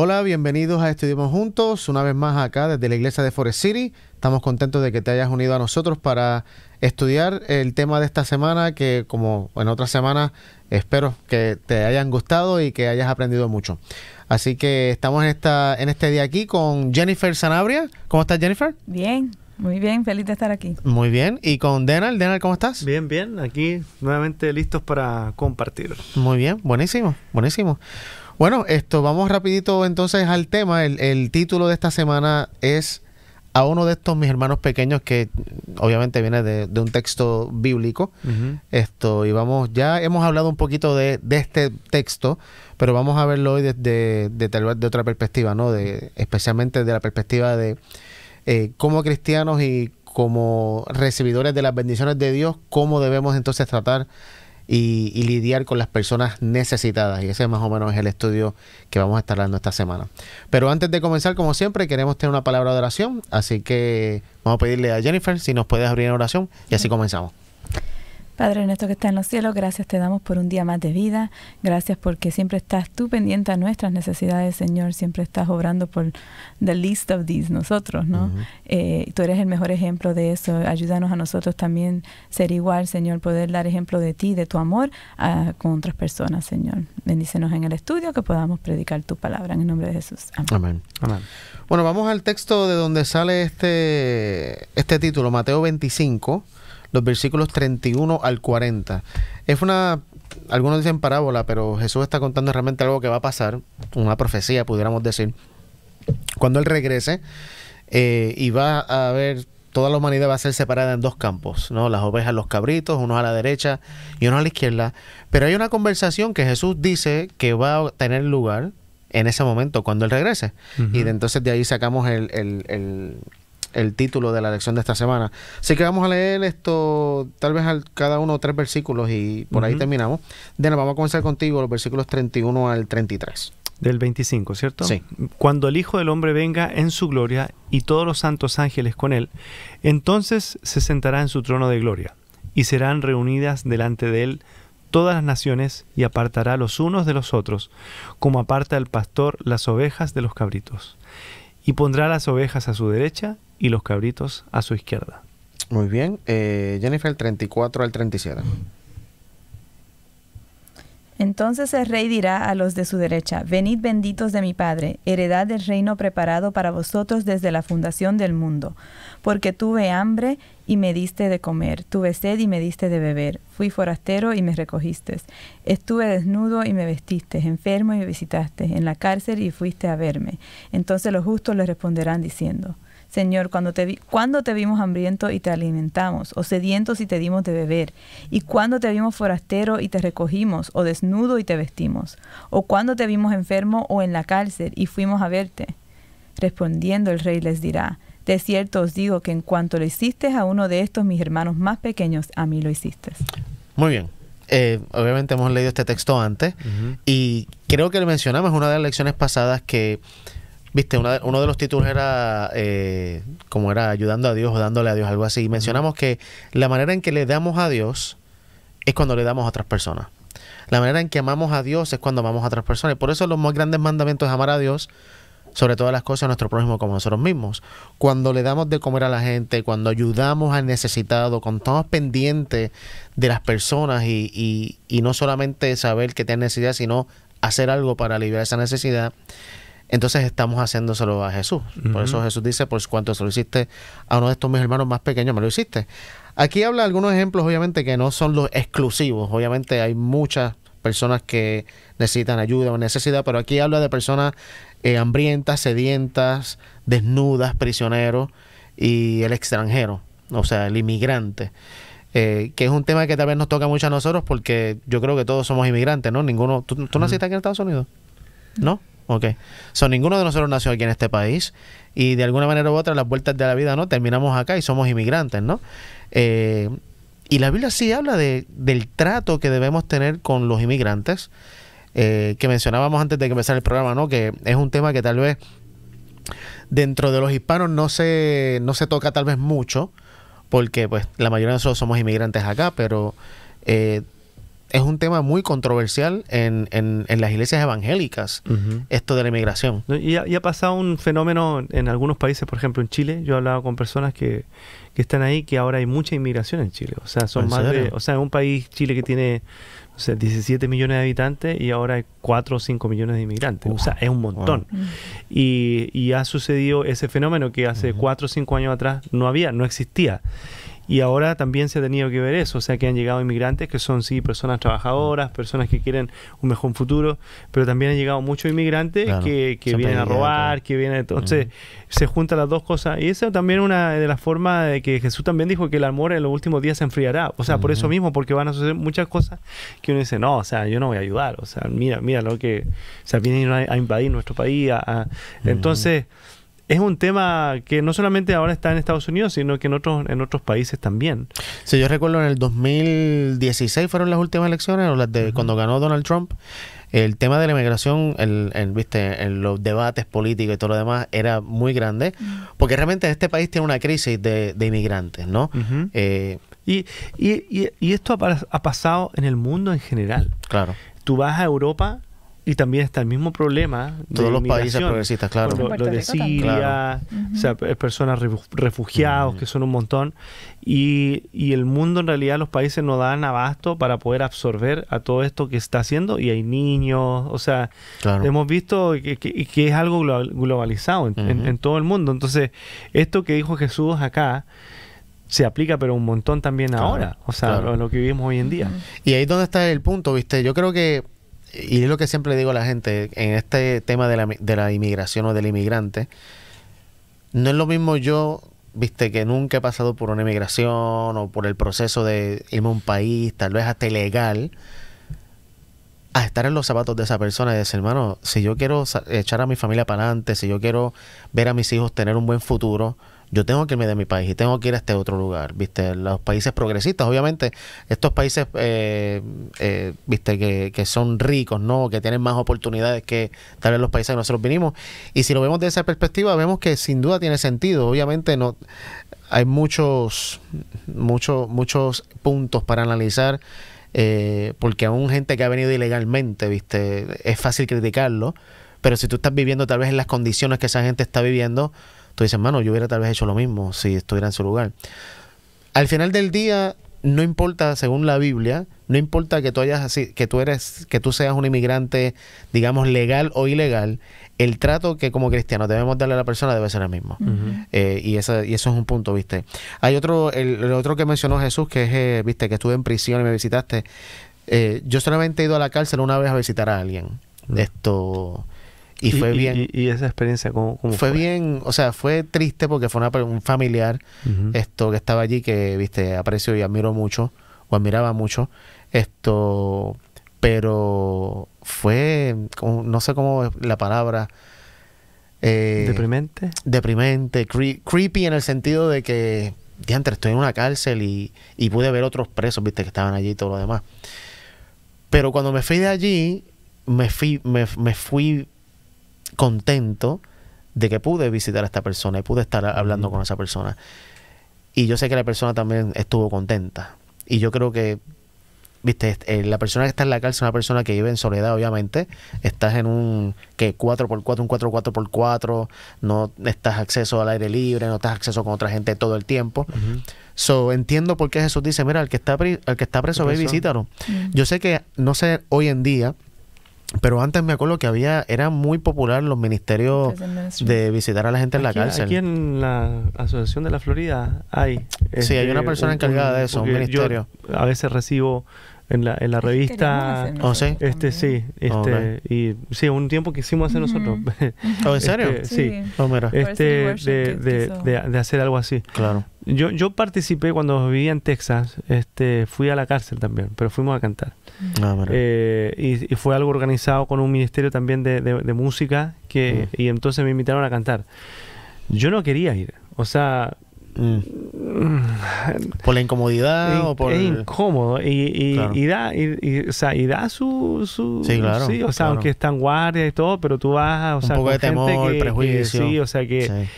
Hola, bienvenidos a Estudiemos Juntos, una vez más acá desde la iglesia de Forest City. Estamos contentos de que te hayas unido a nosotros para estudiar el tema de esta semana, que como en otras semanas, espero que te hayan gustado y que hayas aprendido mucho. Así que estamos en este día aquí con Jennifer Sanabria. ¿Cómo estás, Jennifer? Bien, muy bien, feliz de estar aquí. Muy bien, y con Denal. Denal, ¿cómo estás? Bien, bien, aquí nuevamente listos para compartir. Muy bien, buenísimo, buenísimo. Bueno, vamos rapidito entonces al tema. El título de esta semana es a uno de estos mis hermanos pequeños, que obviamente viene de un texto bíblico. Uh-huh. Ya hemos hablado un poquito de este texto, pero vamos a verlo hoy desde otra perspectiva, ¿no? Especialmente de la perspectiva de como cristianos y como recibidores de las bendiciones de Dios, cómo debemos entonces tratar y lidiar con las personas necesitadas. Y ese más o menos es el estudio que vamos a estar hablando esta semana. Pero antes de comenzar, como siempre, queremos tener una palabra de oración. Así que vamos a pedirle a Jennifer si nos puedes abrir en oración y así comenzamos. Padre nuestro que está en los cielos, gracias te damos por un día más de vida. Gracias porque siempre estás tú pendiente a nuestras necesidades, Señor. Siempre estás obrando por the least of these, nosotros, ¿no? Uh-huh. Tú eres el mejor ejemplo de eso. Ayúdanos a nosotros también ser igual, Señor, poder dar ejemplo de ti, de tu amor con otras personas, Señor. Bendícenos en el estudio, que podamos predicar tu palabra. En el nombre de Jesús. Amén. Amén. Amén. Bueno, vamos al texto de donde sale este título, Mateo 25. Los versículos 31 al 40. Es algunos dicen parábola, pero Jesús está contando realmente algo que va a pasar, una profecía, pudiéramos decir. Cuando Él regrese, y va a haber, toda la humanidad va a ser separada en dos campos, ¿no? Las ovejas, los cabritos, unos a la derecha y unos a la izquierda. Pero hay una conversación que Jesús dice que va a tener lugar en ese momento, cuando Él regrese. Uh-huh. Y entonces de ahí sacamos el título de la lección de esta semana. Así que vamos a leer tal vez cada uno tres versículos y por ahí terminamos. Dena, vamos a comenzar contigo los versículos 31 al 33. Del 25, ¿cierto? Sí. Cuando el Hijo del Hombre venga en su gloria y todos los santos ángeles con él, entonces se sentará en su trono de gloria y serán reunidas delante de él todas las naciones y apartará los unos de los otros, como aparta el pastor las ovejas de los cabritos. Y pondrá las ovejas a su derecha y los cabritos a su izquierda. Muy bien. Jennifer, 34 al 37. Entonces el rey dirá a los de su derecha, venid benditos de mi Padre, heredad del reino preparado para vosotros desde la fundación del mundo. Porque tuve hambre y me diste de comer, tuve sed y me diste de beber, fui forastero y me recogiste, estuve desnudo y me vestiste, enfermo y me visitaste, en la cárcel y fuiste a verme. Entonces los justos le responderán diciendo, Señor, ¿cuándo te vimos hambriento y te alimentamos, o sedientos y te dimos de beber? ¿Y cuándo te vimos forastero y te recogimos, o desnudo y te vestimos? ¿O cuándo te vimos enfermo o en la cárcel y fuimos a verte? Respondiendo el rey les dirá, de cierto os digo que en cuanto lo hiciste a uno de estos mis hermanos más pequeños, a mí lo hiciste. Muy bien. Obviamente hemos leído este texto antes. Uh-huh. Y creo que lo mencionamos en una de las lecciones pasadas que, viste, uno de los títulos era como era ayudando a Dios o dándole a Dios, algo así. Y mencionamos que la manera en que le damos a Dios es cuando le damos a otras personas. La manera en que amamos a Dios es cuando amamos a otras personas. Por eso los más grandes mandamientos es amar a Dios sobre todas las cosas, a nuestro prójimo como nosotros mismos. Cuando le damos de comer a la gente, cuando ayudamos al necesitado, cuando estamos pendientes de las personas y no solamente saber que tienen necesidad, sino hacer algo para aliviar esa necesidad, entonces estamos haciéndoselo a Jesús. Por eso Jesús dice, por cuanto se lo hiciste a uno de estos mis hermanos más pequeños, me lo hiciste. Aquí habla algunos ejemplos, obviamente, que no son los exclusivos. Obviamente hay muchas personas que necesitan ayuda o necesidad, pero aquí habla de personas hambrientas, sedientas, desnudas, prisioneros y el extranjero, o sea, el inmigrante. Que es un tema que tal vez nos toca mucho a nosotros porque yo creo que todos somos inmigrantes, ¿no? Ninguno. ¿Tú naciste aquí en Estados Unidos? ¿No? Ok. Ninguno de nosotros nació aquí en este país y de alguna manera u otra las vueltas de la vida, ¿no? Terminamos acá y somos inmigrantes, ¿no? Y la Biblia sí habla del trato que debemos tener con los inmigrantes, que mencionábamos antes de que empezara el programa, ¿no? Que es un tema que tal vez dentro de los hispanos no se toca tal vez mucho, porque pues la mayoría de nosotros somos inmigrantes acá, pero es un tema muy controversial en las iglesias evangélicas, esto de la inmigración. Y ha pasado un fenómeno en algunos países, por ejemplo en Chile. Yo he hablado con personas que están ahí, que ahora hay mucha inmigración en Chile. O sea, son más de, o sea, es un país, Chile, que tiene, o sea, 17 millones de habitantes y ahora hay 4 o 5 millones de inmigrantes. O sea, es un montón. Y ha sucedido ese fenómeno que hace 4 o 5 años atrás no había, no existía. Y ahora también se ha tenido que ver eso, o sea que han llegado inmigrantes que son, sí, personas trabajadoras, personas que quieren un mejor futuro, pero también han llegado muchos inmigrantes que vienen a robar, que vienen... Entonces, se juntan las dos cosas. Y esa también es una de las formas de que Jesús también dijo que el amor en los últimos días se enfriará. O sea, por eso mismo, porque van a suceder muchas cosas que uno dice, no, o sea, yo no voy a ayudar. O sea, mira, mira lo que... O sea, vienen a invadir nuestro país. Entonces... Es un tema que no solamente ahora está en Estados Unidos, sino que en otros países también. Sí, yo recuerdo en el 2016 fueron las últimas elecciones, o las de cuando ganó Donald Trump. El tema de la inmigración, viste, en los debates políticos y todo lo demás, era muy grande. Porque realmente este país tiene una crisis de inmigrantes, ¿no? Y esto ha pasado en el mundo en general. Claro. Tú vas a Europa... Y también está el mismo problema de todos los países progresistas, claro. Lo de Siria, o sea, personas refugiados, que son un montón. Y el mundo, en realidad, los países no dan abasto para poder absorber a todo esto que está haciendo. Y hay niños, o sea, hemos visto que es algo globalizado en todo el mundo. Entonces, esto que dijo Jesús acá, se aplica pero un montón también ahora. O sea, lo que vivimos hoy en día. Y ahí es donde está el punto, ¿viste? Yo creo que... Y es lo que siempre digo a la gente en este tema de la inmigración o del inmigrante. No es lo mismo yo, viste, que nunca he pasado por una inmigración o por el proceso de irme a un país, tal vez hasta ilegal, a estar en los zapatos de esa persona y decir, hermano, si yo quiero echar a mi familia para adelante, si yo quiero ver a mis hijos tener un buen futuro, yo tengo que irme de mi país y tengo que ir a este otro lugar, ¿viste? Los países progresistas, obviamente, estos países, ¿viste? Que son ricos, ¿no? Que tienen más oportunidades que tal vez los países que nosotros vinimos. Y si lo vemos desde esa perspectiva, vemos que sin duda tiene sentido. Obviamente no hay muchos puntos para analizar, porque aún gente que ha venido ilegalmente, ¿viste? Es fácil criticarlo, pero si tú estás viviendo tal vez en las condiciones que esa gente está viviendo, tú dices, mano, yo hubiera tal vez hecho lo mismo si estuviera en su lugar. Al final del día, no importa, según la Biblia, no importa que tú hayas que tú seas un inmigrante, digamos, legal o ilegal, el trato que como cristianos debemos darle a la persona debe ser el mismo. Y eso es un punto, ¿viste? Hay otro, el otro que mencionó Jesús, que es, ¿viste? Que estuve en prisión y me visitaste. Yo solamente he ido a la cárcel una vez a visitar a alguien. Y fue bien. ¿Y esa experiencia cómo fue? Fue bien, o sea, fue triste porque fue un familiar que estaba allí, que, viste, aprecio y admiro mucho, o admiraba mucho, pero fue, no sé cómo es la palabra. ¿Deprimente? Deprimente, creepy en el sentido de que, diantre, estoy en una cárcel y pude ver otros presos, viste, que estaban allí y todo lo demás. Pero cuando me fui de allí, me fui contento de que pude visitar a esta persona y pude estar hablando con esa persona, y yo sé que la persona también estuvo contenta. Y yo creo que, viste, la persona que está en la cárcel es una persona que vive en soledad. Obviamente estás en un 4x4, un 4x4, no estás acceso al aire libre, no estás acceso con otra gente todo el tiempo. So, entiendo por qué Jesús dice, mira, al que está preso, ve y visítalo. Yo sé que, no sé hoy en día, pero antes me acuerdo que era muy popular los ministerios de visitar a la gente en la cárcel. Aquí en la Asociación de la Florida hay... Sí, hay una persona encargada de eso, un ministerio. Yo a veces recibo en la revista... ¿Oh, sí? Sí, un tiempo que hicimos hacer nosotros. ¿Oh, en serio? Sí. Oh, mira. De hacer algo así. Claro. Yo participé cuando vivía en Texas, fui a la cárcel también, pero fuimos a cantar. Y fue algo organizado con un ministerio también de música, y entonces me invitaron a cantar. Yo no quería ir, o sea... ¿Por la incomodidad o por...? Es incómodo y da su... Sí, claro. Sí, o sea, claro. Aunque están guardias y todo, pero tú vas... O sea, un poco de temor, prejuicio. Sí, o sea que... Sí.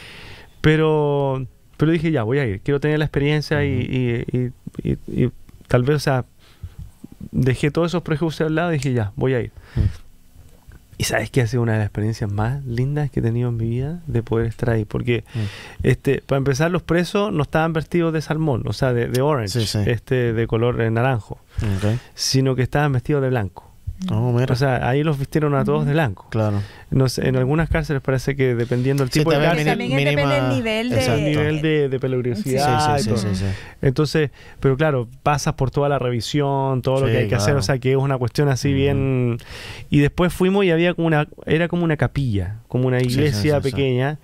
Pero dije, ya, voy a ir. Quiero tener la experiencia y tal vez, o sea... dejé todos esos prejuicios al lado y dije, ya, voy a ir. Y sabes que ha sido una de las experiencias más lindas que he tenido en mi vida de poder estar ahí. Porque, para empezar, los presos no estaban vestidos de salmón, o sea, de orange, de color naranjo, sino que estaban vestidos de blanco. Oh, mira. O sea, ahí los vistieron a todos de blanco. Claro. No sé, en algunas cárceles parece que dependiendo del tipo de cárcel. También depende del nivel de peligrosidad. Sí, sí, sí, sí, sí. Entonces, pero claro, pasas por toda la revisión, todo lo que hay que hacer. O sea, que es una cuestión así bien. Y después fuimos y había como una, era como una capilla, como una iglesia pequeña.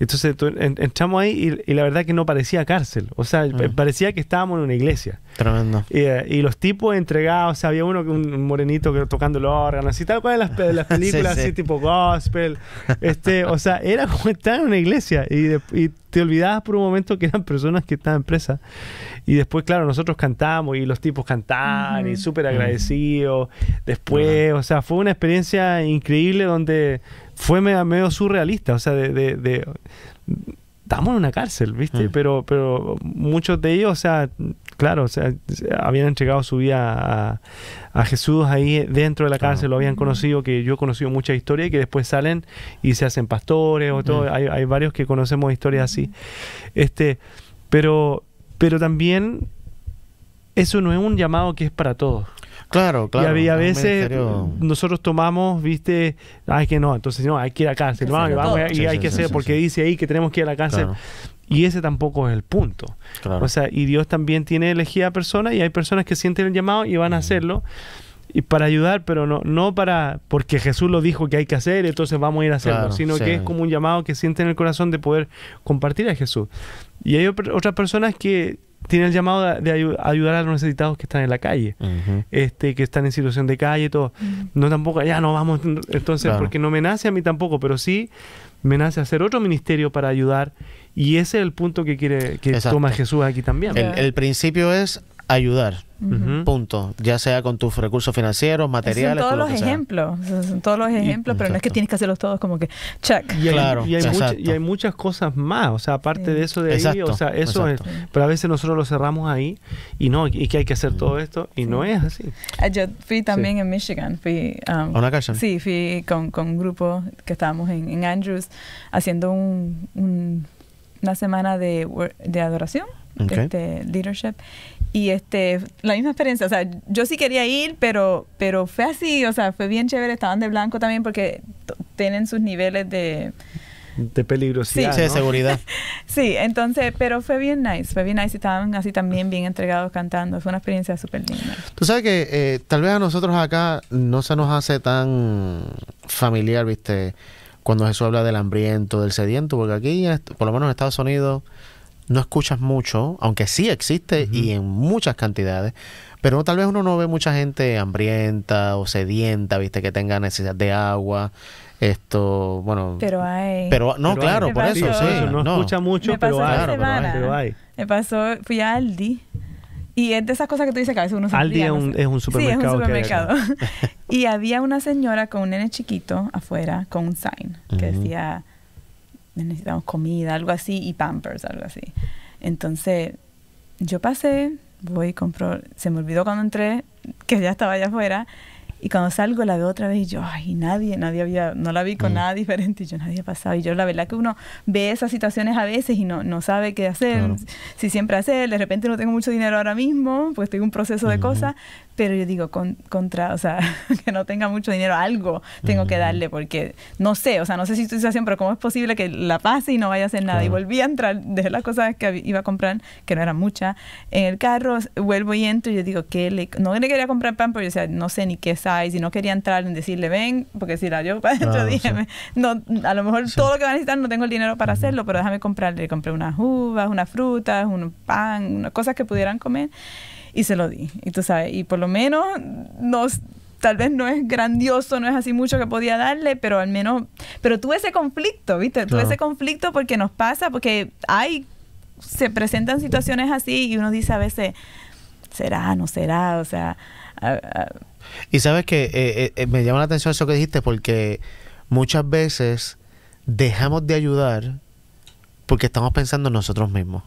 Entonces entramos ahí y la verdad que no parecía cárcel, o sea, parecía que estábamos en una iglesia. Tremendo. Y los tipos entregados, o sea, había uno, un morenito que tocando el órgano, así tal cual en las películas, así tipo gospel, o sea, era como estar en una iglesia y te olvidabas por un momento que eran personas que estaban presas. Y después, claro, nosotros cantamos y los tipos cantaban y súper agradecidos. Después, o sea, fue una experiencia increíble donde... Fue medio surrealista, o sea, estamos en una cárcel, ¿viste? Pero muchos de ellos, o sea, claro, o sea, habían entregado su vida a Jesús ahí dentro de la cárcel, lo habían conocido, que yo he conocido muchas historias que después salen y se hacen pastores o todo. Hay varios que conocemos historias así. Pero también eso no es un llamado que es para todos. Claro, claro. Y a veces nosotros tomamos, viste, ay, que no, entonces no, hay que ir a cárcel, y hay que hacer, porque dice ahí que tenemos que ir a la cárcel. Claro. Y ese tampoco es el punto. Claro. O sea, y Dios también tiene elegida personas y hay personas que sienten el llamado y van a hacerlo. Y para ayudar, pero no para porque Jesús lo dijo que hay que hacer, entonces vamos a ir a hacerlo, sino que es como un llamado que sienten en el corazón de poder compartir a Jesús. Y hay otras personas que tiene el llamado de ayudar a los necesitados que están en la calle, que están en situación de calle y todo. No tampoco, ya no vamos, entonces, porque no me nace a mí tampoco, pero sí me nace hacer otro ministerio para ayudar, y ese es el punto que quiere que toma Jesús aquí también. El principio es ayudar, punto, ya sea con tus recursos financieros, materiales, son todos los ejemplos, son todos los ejemplos, pero no es que tienes que hacerlos todos como que check. Y hay muchas cosas más, o sea, aparte de eso de ahí, o sea, eso es, pero a veces nosotros lo cerramos ahí y no, y que hay que hacer todo esto y no es así. Yo fui también en Michigan, fui a una casa. Sí, fui con un grupo que estábamos en Andrews haciendo una semana de adoración, leadership. Y la misma experiencia, o sea, yo sí quería ir, pero fue así, o sea, fue bien chévere, estaban de blanco también porque tienen sus niveles de peligrosidad, de seguridad. Sí, entonces, pero fue bien nice, estaban así también bien entregados cantando, fue una experiencia súper linda. Tú sabes que tal vez a nosotros acá no se nos hace tan familiar, viste, cuando Jesús habla del hambriento, del sediento, porque aquí, por lo menos en Estados Unidos, no escuchas mucho, aunque sí existe y en muchas cantidades, pero tal vez uno no ve mucha gente hambrienta o sedienta, viste, que tenga necesidad de agua. Bueno, pero no escucha mucho, pero hay, me pasó, fui a Aldi. Y es de esas cosas que tú dices que a veces uno se olvida. Aldi es un supermercado. Sí, es un supermercado. Y había una señora con un nene chiquito afuera con un sign que decía: necesitamos comida, algo así, y Pampers, algo así. Entonces, yo pasé, voy y compro. Se me olvidó cuando entré, que ya estaba allá afuera. Y cuando salgo, la veo otra vez y yo, ay, nadie había, no la vi con nada diferente. Y yo, nadie ha pasado. Y yo, la verdad que uno ve esas situaciones a veces y no sabe qué hacer, si siempre hacer. De repente no tengo mucho dinero ahora mismo, pues tengo un proceso de cosas. Pero yo digo, o sea, que no tenga mucho dinero, algo tengo que darle, porque no sé, o sea, no sé si tu situación, pero cómo es posible que la pase y no vaya a hacer nada. Y volví a entrar, dejé las cosas que iba a comprar, que no eran muchas, en el carro, vuelvo y entro, y yo digo, no le quería comprar pan, pero yo decía, no sé ni qué size, y no quería entrar en decirle, ven, porque si la llevo para adentro, dije, no, a lo mejor todo lo que va a necesitar no tengo el dinero para hacerlo, pero déjame comprarle. Le compré unas uvas, unas frutas, un pan, unas cosas que pudieran comer. Y se lo di, y tú sabes, y por lo menos, tal vez no es grandioso, no es así mucho que podía darle, pero al menos, pero tuve ese conflicto, ¿viste? Tuve ese conflicto porque nos pasa, porque se presentan situaciones así y uno dice a veces, ¿será, no será? O sea... Y sabes que me llama la atención eso que dijiste, porque muchas veces dejamos de ayudar porque estamos pensando en nosotros mismos.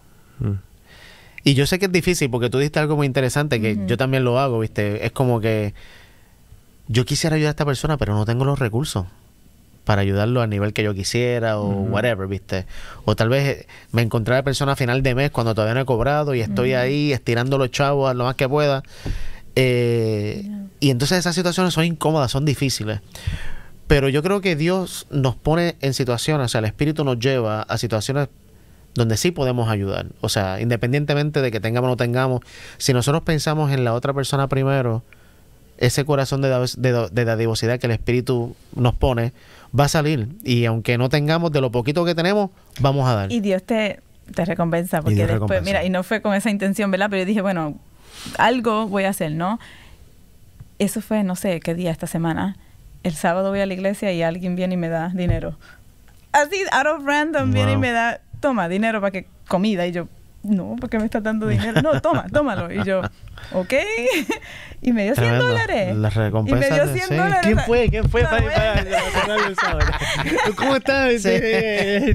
Y yo sé que es difícil porque tú diste algo muy interesante que yo también lo hago, ¿viste? Es como que yo quisiera ayudar a esta persona, pero no tengo los recursos para ayudarlo al nivel que yo quisiera o whatever, ¿viste? O tal vez me encontré a la persona a final de mes cuando todavía no he cobrado y estoy ahí estirando los chavos lo más que pueda. Y entonces esas situaciones son incómodas, son difíciles. Pero yo creo que Dios nos pone en situaciones, o sea, el Espíritu nos lleva a situaciones donde sí podemos ayudar. O sea, independientemente de que tengamos o no tengamos, si nosotros pensamos en la otra persona primero, ese corazón de dadivosidad que el Espíritu nos pone va a salir. Y aunque no tengamos, de lo poquito que tenemos, vamos a dar. Y Dios te recompensa. Porque después, recompensa. Mira, y no fue con esa intención, ¿verdad? Pero yo dije, bueno, algo voy a hacer, ¿no? Eso fue, no sé, qué día esta semana. El sábado voy a la iglesia y alguien viene y me da dinero. Así, out of random, viene y me da, toma, dinero para que comida. Y yo, no, ¿por qué me estás dando dinero? No, toma, tómalo. Y yo, ok. Y me dio $100. Las recompensas. Y me dio $100. ¿Quién fue? ¿Quién fue? ¿Cómo estás?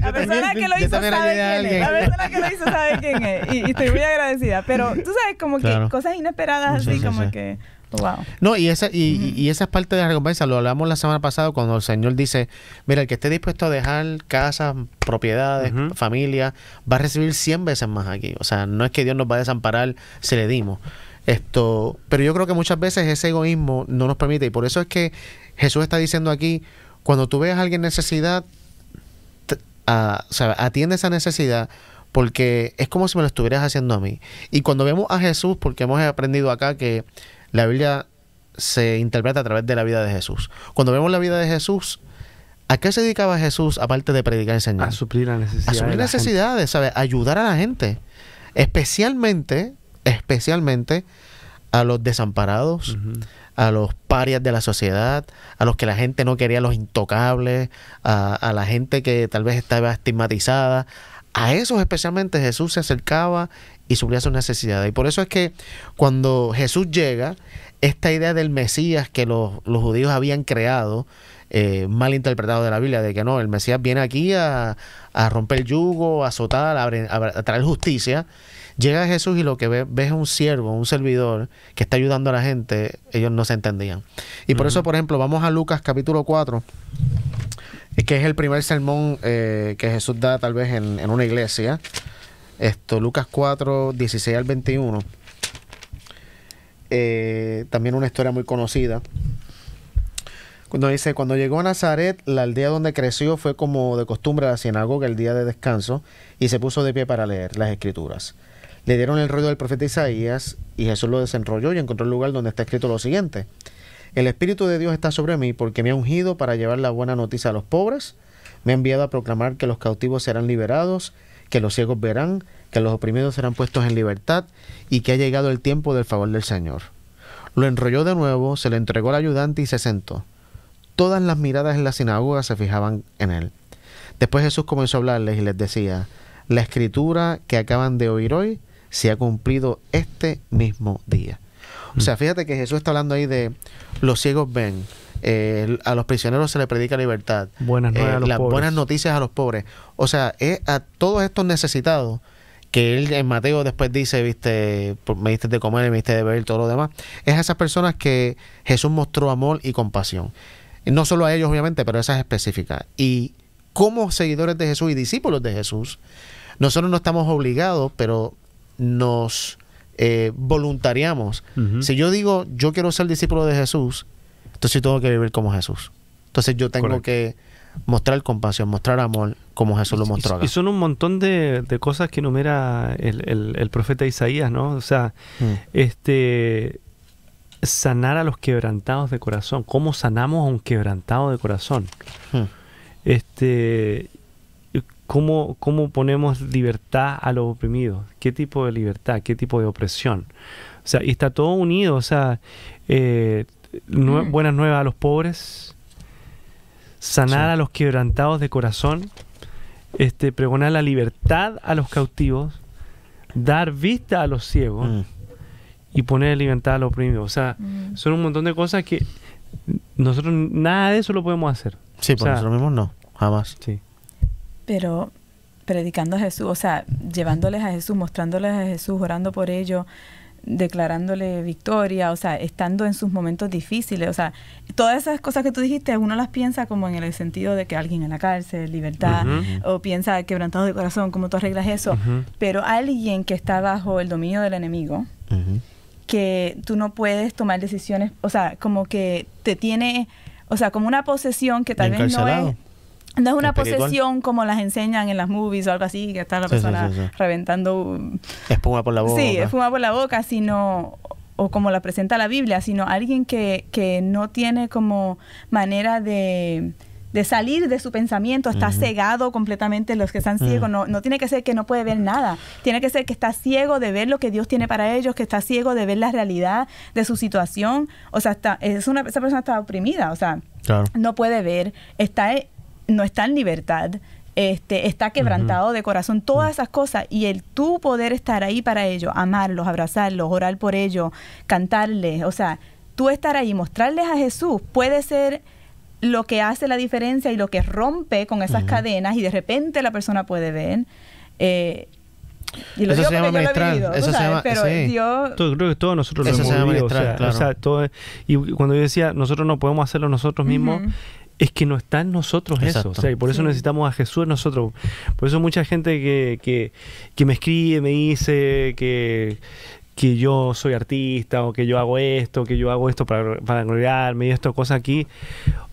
La persona que lo hizo sabe quién es. La persona que lo hizo sabe quién es. Y estoy muy agradecida. Pero tú sabes, como que cosas inesperadas así, como que... Wow. No, y esa es parte de la recompensa. Lo hablamos la semana pasada cuando el Señor dice, mira, el que esté dispuesto a dejar casas, propiedades, familia, va a recibir 100 veces más aquí. O sea, no es que Dios nos va a desamparar si le dimos. Pero yo creo que muchas veces ese egoísmo no nos permite. Y por eso es que Jesús está diciendo aquí, cuando tú veas a alguien en necesidad, atiende esa necesidad, porque es como si me lo estuvieras haciendo a mí. Y cuando vemos a Jesús, porque hemos aprendido acá que la Biblia se interpreta a través de la vida de Jesús. Cuando vemos la vida de Jesús, ¿a qué se dedicaba Jesús aparte de predicar y enseñar? A suplir las necesidades. A suplir necesidades, ¿sabes? Ayudar a la gente. Especialmente a los desamparados, a los parias de la sociedad, a los que la gente no quería, los intocables, a la gente que tal vez estaba estigmatizada. A esos especialmente Jesús se acercaba y suplía sus necesidades. Y por eso es que cuando Jesús llega, esta idea del Mesías que los judíos habían creado, mal interpretado de la Biblia, de que no, el Mesías viene aquí a romper yugo, a azotar, a traer justicia. Llega Jesús y lo que ve es un siervo, un servidor que está ayudando a la gente. Ellos no se entendían. Y por eso, por ejemplo, vamos a Lucas capítulo 4, que es el primer sermón que Jesús da tal vez en una iglesia. Lucas 4, 16 al 21. También una historia muy conocida. Cuando dice, cuando llegó a Nazaret, la aldea donde creció, fue como de costumbre a la sinagoga el día de descanso, y se puso de pie para leer las Escrituras. Le dieron el rollo del profeta Isaías, y Jesús lo desenrolló y encontró el lugar donde está escrito lo siguiente: el Espíritu de Dios está sobre mí, porque me ha ungido para llevar la buena noticia a los pobres, me ha enviado a proclamar que los cautivos serán liberados, que los ciegos verán, que los oprimidos serán puestos en libertad, y que ha llegado el tiempo del favor del Señor. Lo enrolló de nuevo, se le entregó al ayudante y se sentó. Todas las miradas en la sinagoga se fijaban en él. Después Jesús comenzó a hablarles y les decía, la escritura que acaban de oír hoy se ha cumplido este mismo día. O sea, fíjate que Jesús está hablando ahí de los ciegos ven, a los prisioneros se les predica libertad, las buenas noticias a los pobres. O sea, es a todos estos necesitados que él en Mateo después dice, viste, me diste de comer, me diste de beber, todo lo demás. Es a esas personas que Jesús mostró amor y compasión. No solo a ellos, obviamente, pero esas específicas. Y como seguidores de Jesús y discípulos de Jesús, nosotros no estamos obligados, pero nos voluntariamos. Si yo digo, yo quiero ser discípulo de Jesús, entonces yo tengo que vivir como Jesús. Entonces yo tengo que mostrar compasión, mostrar amor, como Jesús lo mostró acá. Y son un montón de cosas que enumera el profeta Isaías, ¿no? O sea, sanar a los quebrantados de corazón. ¿Cómo sanamos a un quebrantado de corazón? ¿Cómo ponemos libertad a los oprimidos? ¿Qué tipo de libertad? ¿Qué tipo de opresión? O sea, y está todo unido. O sea, buenas nuevas a los pobres, sanar a los quebrantados de corazón, pregonar la libertad a los cautivos, dar vista a los ciegos y poner libertad a los oprimidos. O sea, son un montón de cosas que nosotros nada de eso lo podemos hacer. Sí, por nosotros mismos no, jamás. Sí. Pero predicando a Jesús, o sea, llevándoles a Jesús, mostrándoles a Jesús, orando por ellos, declarándole victoria, o sea, estando en sus momentos difíciles, o sea, todas esas cosas que tú dijiste, uno las piensa como en el sentido de que alguien en la cárcel, libertad, o piensa quebrantado de corazón, ¿cómo tú arreglas eso? Pero alguien que está bajo el dominio del enemigo, que tú no puedes tomar decisiones, o sea, como que te tiene, o sea, como una posesión que tal vez no es... No es una posesión como las enseñan en las movies o algo así, que está la persona reventando... espuma por la boca. Sí, espuma por la boca, sino, o como la presenta la Biblia, sino alguien que no tiene como manera de salir de su pensamiento, está cegado completamente, los que están ciegos, no tiene que ser que no puede ver nada, tiene que ser que está ciego de ver lo que Dios tiene para ellos, que está ciego de ver la realidad de su situación, o sea, esa persona está oprimida, o sea, no puede ver, no está en libertad, está quebrantado de corazón, todas esas cosas, y el tú poder estar ahí para ellos, amarlos, abrazarlos, orar por ellos, cantarles, o sea, tú estar ahí, mostrarles a Jesús, puede ser lo que hace la diferencia y lo que rompe con esas cadenas, y de repente la persona puede ver. Y lo digo porque yo lo he vivido, tú sabes, pero Dios... Creo que todos nosotros lo hemos vivido, y cuando yo decía, nosotros no podemos hacerlo nosotros mismos, es que no está en nosotros eso, o sea, y por eso necesitamos a Jesús en nosotros. Por eso mucha gente que me escribe, me dice que yo soy artista, o que yo hago esto, para gloriarme, y esto, cosas aquí.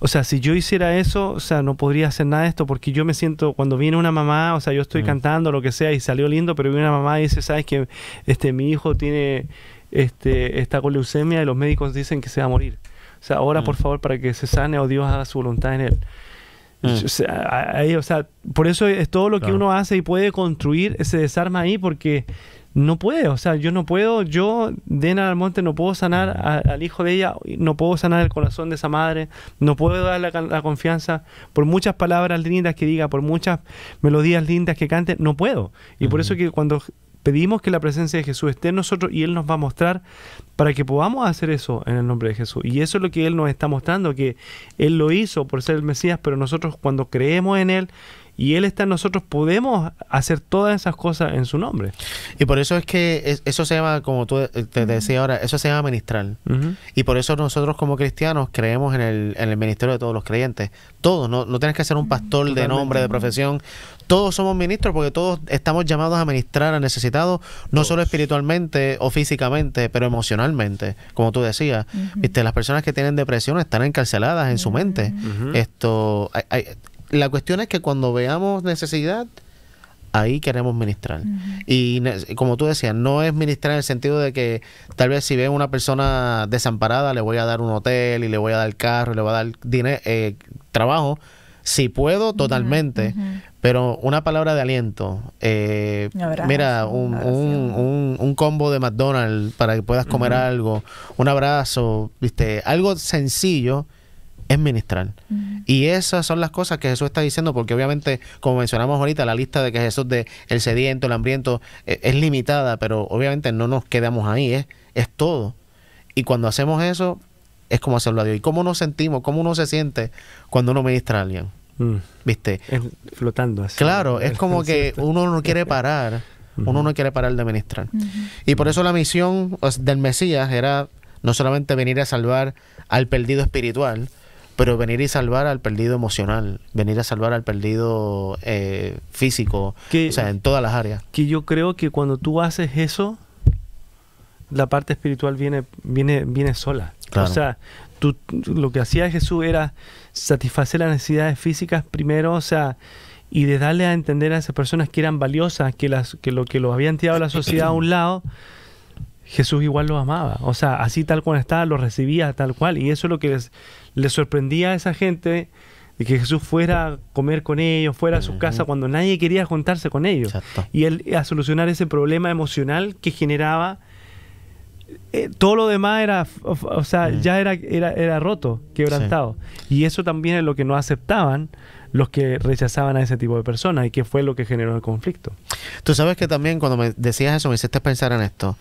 O sea, si yo hiciera eso, o sea, no podría hacer nada de esto, porque yo me siento, cuando viene una mamá, o sea, yo estoy cantando, lo que sea, y salió lindo, pero viene una mamá y dice, ¿sabes qué? Mi hijo tiene, está con leucemia y los médicos dicen que se va a morir. O sea, ora por favor para que se sane, o Dios haga su voluntad en él. O sea, por eso es todo lo que uno hace y puede construir, se desarma ahí, porque no puede. O sea, yo no puedo, yo, Dena Almonte, no puedo sanar al hijo de ella, no puedo sanar el corazón de esa madre, no puedo darle la confianza, por muchas palabras lindas que diga, por muchas melodías lindas que cante, no puedo. Y por eso que cuando... pedimos que la presencia de Jesús esté en nosotros, y Él nos va a mostrar para que podamos hacer eso en el nombre de Jesús. Y eso es lo que Él nos está mostrando, que Él lo hizo por ser el Mesías, pero nosotros cuando creemos en Él y Él está en nosotros, podemos hacer todas esas cosas en su nombre. Y por eso es que eso se llama, como tú te decía ahora, eso se llama ministrar. Y por eso nosotros como cristianos creemos en el ministerio de todos los creyentes. Todos, no tienes que ser un pastor de nombre, de profesión. Todos somos ministros, porque todos estamos llamados a ministrar a necesitados, no solo espiritualmente o físicamente, pero emocionalmente, como tú decías. Viste, las personas que tienen depresión están encarceladas en su mente. La cuestión es que cuando veamos necesidad, ahí queremos ministrar. Y como tú decías, no es ministrar en el sentido de que tal vez si veo una persona desamparada, le voy a dar un hotel, y le voy a dar carro, y le voy a dar dinero, trabajo, si puedo, totalmente. Pero una palabra de aliento, mira, un combo de McDonald's para que puedas comer algo, un abrazo, viste, algo sencillo es ministrar. Y esas son las cosas que Jesús está diciendo, porque obviamente, como mencionamos ahorita, la lista de que Jesús de el sediento, el hambriento, es limitada, pero obviamente no nos quedamos ahí, es todo. Y cuando hacemos eso, es como hacerlo a Dios. ¿Y cómo nos sentimos, cómo uno se siente cuando uno ministra a alguien? ¿Viste? Es flotando así. Claro, es como que uno no quiere parar, uno no quiere parar de ministrar. Y por eso la misión del Mesías era no solamente venir a salvar al perdido espiritual, pero venir y salvar al perdido emocional, venir a salvar al perdido físico, o sea, en todas las áreas. Que yo creo que cuando tú haces eso, la parte espiritual viene sola. Claro. O sea, tú, lo que hacía Jesús era satisfacer las necesidades físicas primero, o sea, y de darle a entender a esas personas que eran valiosas, que lo habían tirado la sociedad a un lado, Jesús igual los amaba. O sea, así tal cual estaba, los recibía tal cual. Y eso es lo que les sorprendía a esa gente, de que Jesús fuera a comer con ellos, fuera a su casa cuando nadie quería juntarse con ellos. Exacto. Y Él a solucionar ese problema emocional que generaba. Todo lo demás era, o sea, ya era roto, quebrantado. Y eso también es lo que no aceptaban los que rechazaban a ese tipo de personas, y que fue lo que generó el conflicto. Tú sabes que también cuando me decías eso, me hiciste pensar en esto.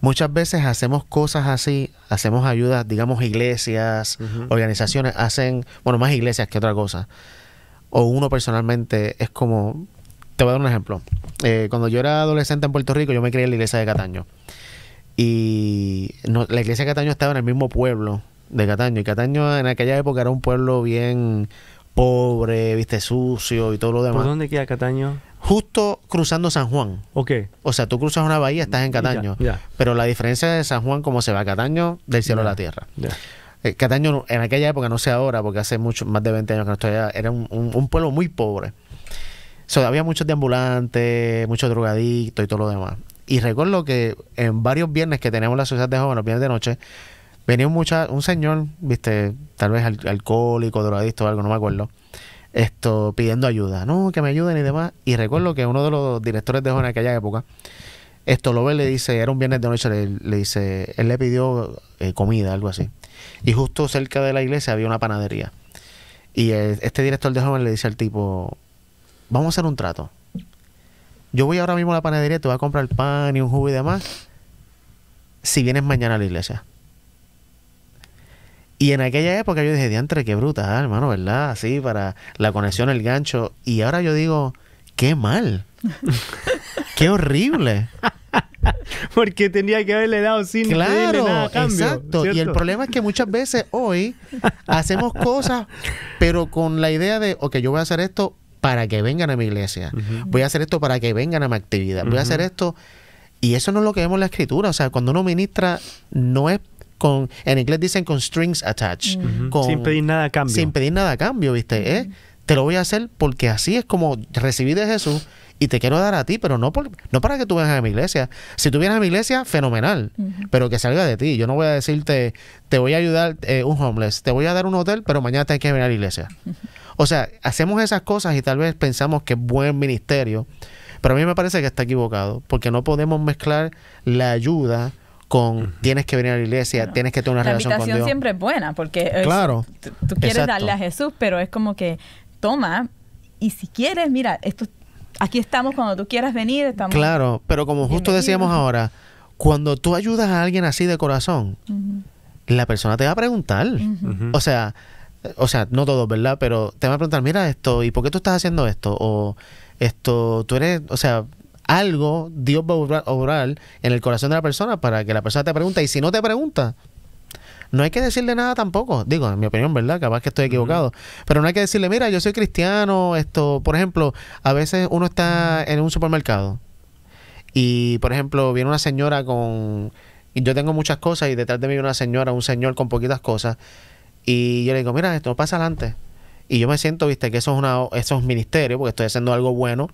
Muchas veces hacemos cosas así, hacemos ayudas, digamos iglesias, organizaciones, hacen, bueno, más iglesias que otra cosa. O uno personalmente es como, Te voy a dar un ejemplo. Cuando yo era adolescente en Puerto Rico, yo me crié en la iglesia de Cataño. Y no, la iglesia de Cataño estaba en el mismo pueblo de Cataño. Y Cataño en aquella época era un pueblo bien pobre, viste, sucio y todo lo demás. ¿Por dónde queda Cataño? Justo cruzando San Juan. Ok. O sea, tú cruzas una bahía, estás en Cataño. Yeah, yeah. Pero la diferencia de San Juan, como se va a Cataño, del cielo a la tierra. Yeah. Cataño en aquella época, no sé ahora, porque hace mucho, más de 20 años que no estoy allá, era un pueblo muy pobre. Había muchos deambulantes, muchos drogadictos y todo lo demás. Y recuerdo que en varios viernes que teníamos la sociedad de jóvenes, los viernes de noche, venía un señor, viste, tal vez alcohólico, drogadicto o algo, no me acuerdo, pidiendo ayuda. No, que me ayuden y demás. Y recuerdo que uno de los directores de jóvenes en aquella época, lo ve, le dice, era un viernes de noche, le dice, él le pidió comida, algo así. Y justo cerca de la iglesia había una panadería. Y este director de jóvenes le dice al tipo, vamos a hacer un trato. Yo voy ahora mismo a la panadería, te voy a comprar pan y un jugo y demás, si vienes mañana a la iglesia. Y en aquella época yo dije, diantre, qué brutal, hermano, ¿verdad? Así, para la conexión, el gancho. Y ahora yo digo, qué mal. ¡Qué horrible! Porque tenía que haberle dado sin pedirle nada a cambio. Exacto. ¿Cierto? Y el problema es que muchas veces hoy hacemos cosas, pero con la idea de, ok, yo voy a hacer esto para que vengan a mi iglesia. Voy a hacer esto para que vengan a mi actividad. Voy a hacer esto. Y eso no es lo que vemos en la Escritura. O sea, cuando uno ministra, no es con... En inglés dicen con strings attached. Sin pedir nada a cambio. Sin pedir nada a cambio, ¿viste? Te lo voy a hacer porque así es como recibí de Jesús y te quiero dar a ti, pero no para que tú vengas a mi iglesia. Si tú vienes a mi iglesia, fenomenal, pero que salga de ti. Yo no voy a decirte, te voy a ayudar un homeless, te voy a dar un hotel, pero mañana tienes que venir a la iglesia. O sea, hacemos esas cosas y tal vez pensamos que es buen ministerio, pero a mí me parece que está equivocado, porque no podemos mezclar la ayuda con tienes que venir a la iglesia, tienes que tener una relación con Dios. La invitación siempre es buena, porque es, tú quieres darle a Jesús, pero es como que toma, y si quieres, mira, aquí estamos cuando tú quieras venir. Claro, pero como justo decíamos ahora, cuando tú ayudas a alguien así de corazón, la persona te va a preguntar. O sea, no todos, ¿verdad? Pero te va a preguntar, mira esto, ¿y por qué tú estás haciendo esto? O esto, tú eres, o sea, algo Dios va a obrar en el corazón de la persona para que la persona te pregunte. Y si no te pregunta, no hay que decirle nada tampoco. Digo, en mi opinión, ¿verdad? Capaz que estoy equivocado. Pero no hay que decirle, mira, yo soy cristiano. Por ejemplo, a veces uno está en un supermercado y, por ejemplo, viene una señora con... Y yo tengo muchas cosas y detrás de mí viene una señora, un señor con poquitas cosas. Y yo le digo, mira, esto pasa adelante. Y yo me siento, viste, que eso es ministerio porque estoy haciendo algo bueno.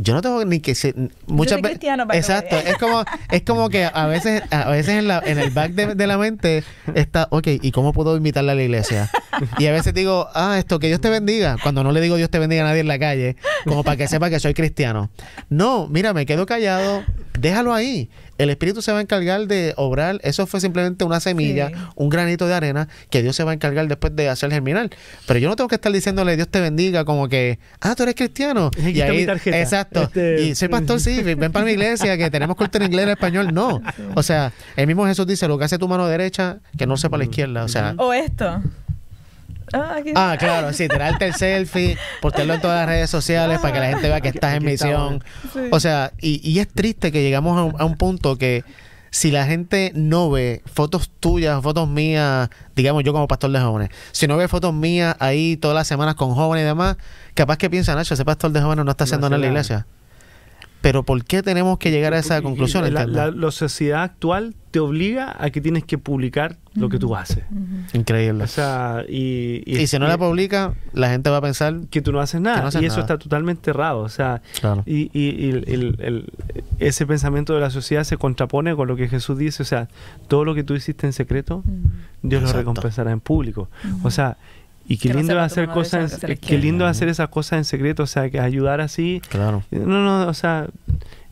Yo no tengo ni que ser, muchas veces, exacto, es como que a veces en el back de la mente está, ok, ¿y cómo puedo invitarle a la iglesia? Y a veces digo, que Dios te bendiga, cuando no le digo Dios te bendiga a nadie en la calle, como para que sepa que soy cristiano. No, mira, me quedo callado, déjalo ahí. El Espíritu se va a encargar de obrar. Eso fue simplemente una semilla, un granito de arena que Dios se va a encargar después de hacer germinar. Pero yo no tengo que estar diciéndole Dios te bendiga como que, tú eres cristiano. Y ahí, exacto. Y soy pastor, sí, ven para mi iglesia que tenemos culto en inglés, en español. No. O sea, el mismo Jesús dice, lo que hace tu mano derecha, que no sepa la izquierda. O sea, o esto. Claro, sí, tirarte el selfie, postearlo en todas las redes sociales para que la gente vea que estás en misión. O sea, y es triste que llegamos a un punto que si la gente no ve fotos tuyas, fotos mías, digamos yo como pastor de jóvenes, si no ve fotos mías ahí todas las semanas con jóvenes y demás, capaz que piensan, Nacho, ese pastor de jóvenes no está haciendo nada en la iglesia. Pero ¿por qué tenemos que llegar a esa conclusión? La sociedad actual te obliga a que tienes que publicar lo que tú haces. Increíble. O sea, y si no la publica, la gente va a pensar que tú no haces nada. No haces nada. Eso está totalmente errado. O sea, ese pensamiento de la sociedad se contrapone con lo que Jesús dice. O sea, todo lo que tú hiciste en secreto, Dios lo recompensará en público. O sea, y qué lindo va a hacer cosas, qué lindo hacer esas cosas en secreto, o sea, que ayudar así. No, o sea,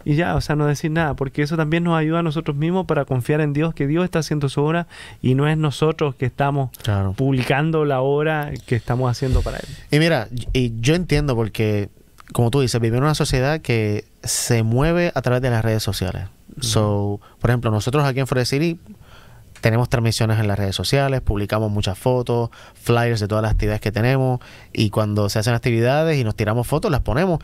y ya, o sea, no decir nada, porque eso también nos ayuda a nosotros mismos para confiar en Dios, que Dios está haciendo su obra y no es nosotros que estamos publicando la obra que estamos haciendo para Él. Y mira, y yo entiendo porque, como tú dices, vivimos en una sociedad que se mueve a través de las redes sociales. So, por ejemplo, nosotros aquí en Florida City Tenemos transmisiones en las redes sociales, publicamos muchas fotos, flyers de todas las actividades que tenemos, y cuando se hacen actividades y nos tiramos fotos, las ponemos,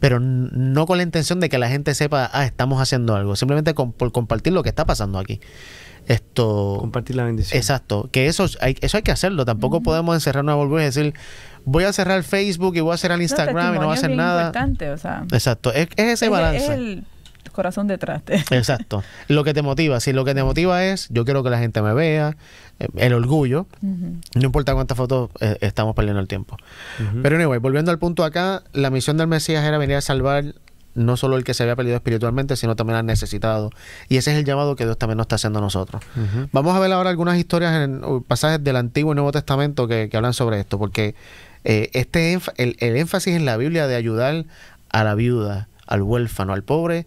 pero no con la intención de que la gente sepa, ah, estamos haciendo algo, simplemente por compartir lo que está pasando aquí. Compartir la bendición. Exacto, que eso hay que hacerlo. Tampoco podemos encerrarnos a volver y decir, voy a cerrar Facebook y voy a cerrar Instagram y no voy a hacer nada. O sea, exacto, es ese balance. Es el corazón detrás. Exacto, lo que te motiva. Si lo que te motiva es, yo quiero que la gente me vea, el orgullo, no importa cuántas fotos estamos perdiendo el tiempo. Pero anyway, volviendo al punto acá, la misión del Mesías era venir a salvar no solo el que se había perdido espiritualmente, sino también al necesitado. Y ese es el llamado que Dios también nos está haciendo a nosotros. Vamos a ver ahora algunas historias, pasajes del Antiguo y Nuevo Testamento que hablan sobre esto, porque el énfasis en la Biblia de ayudar a la viuda, al huérfano, al pobre,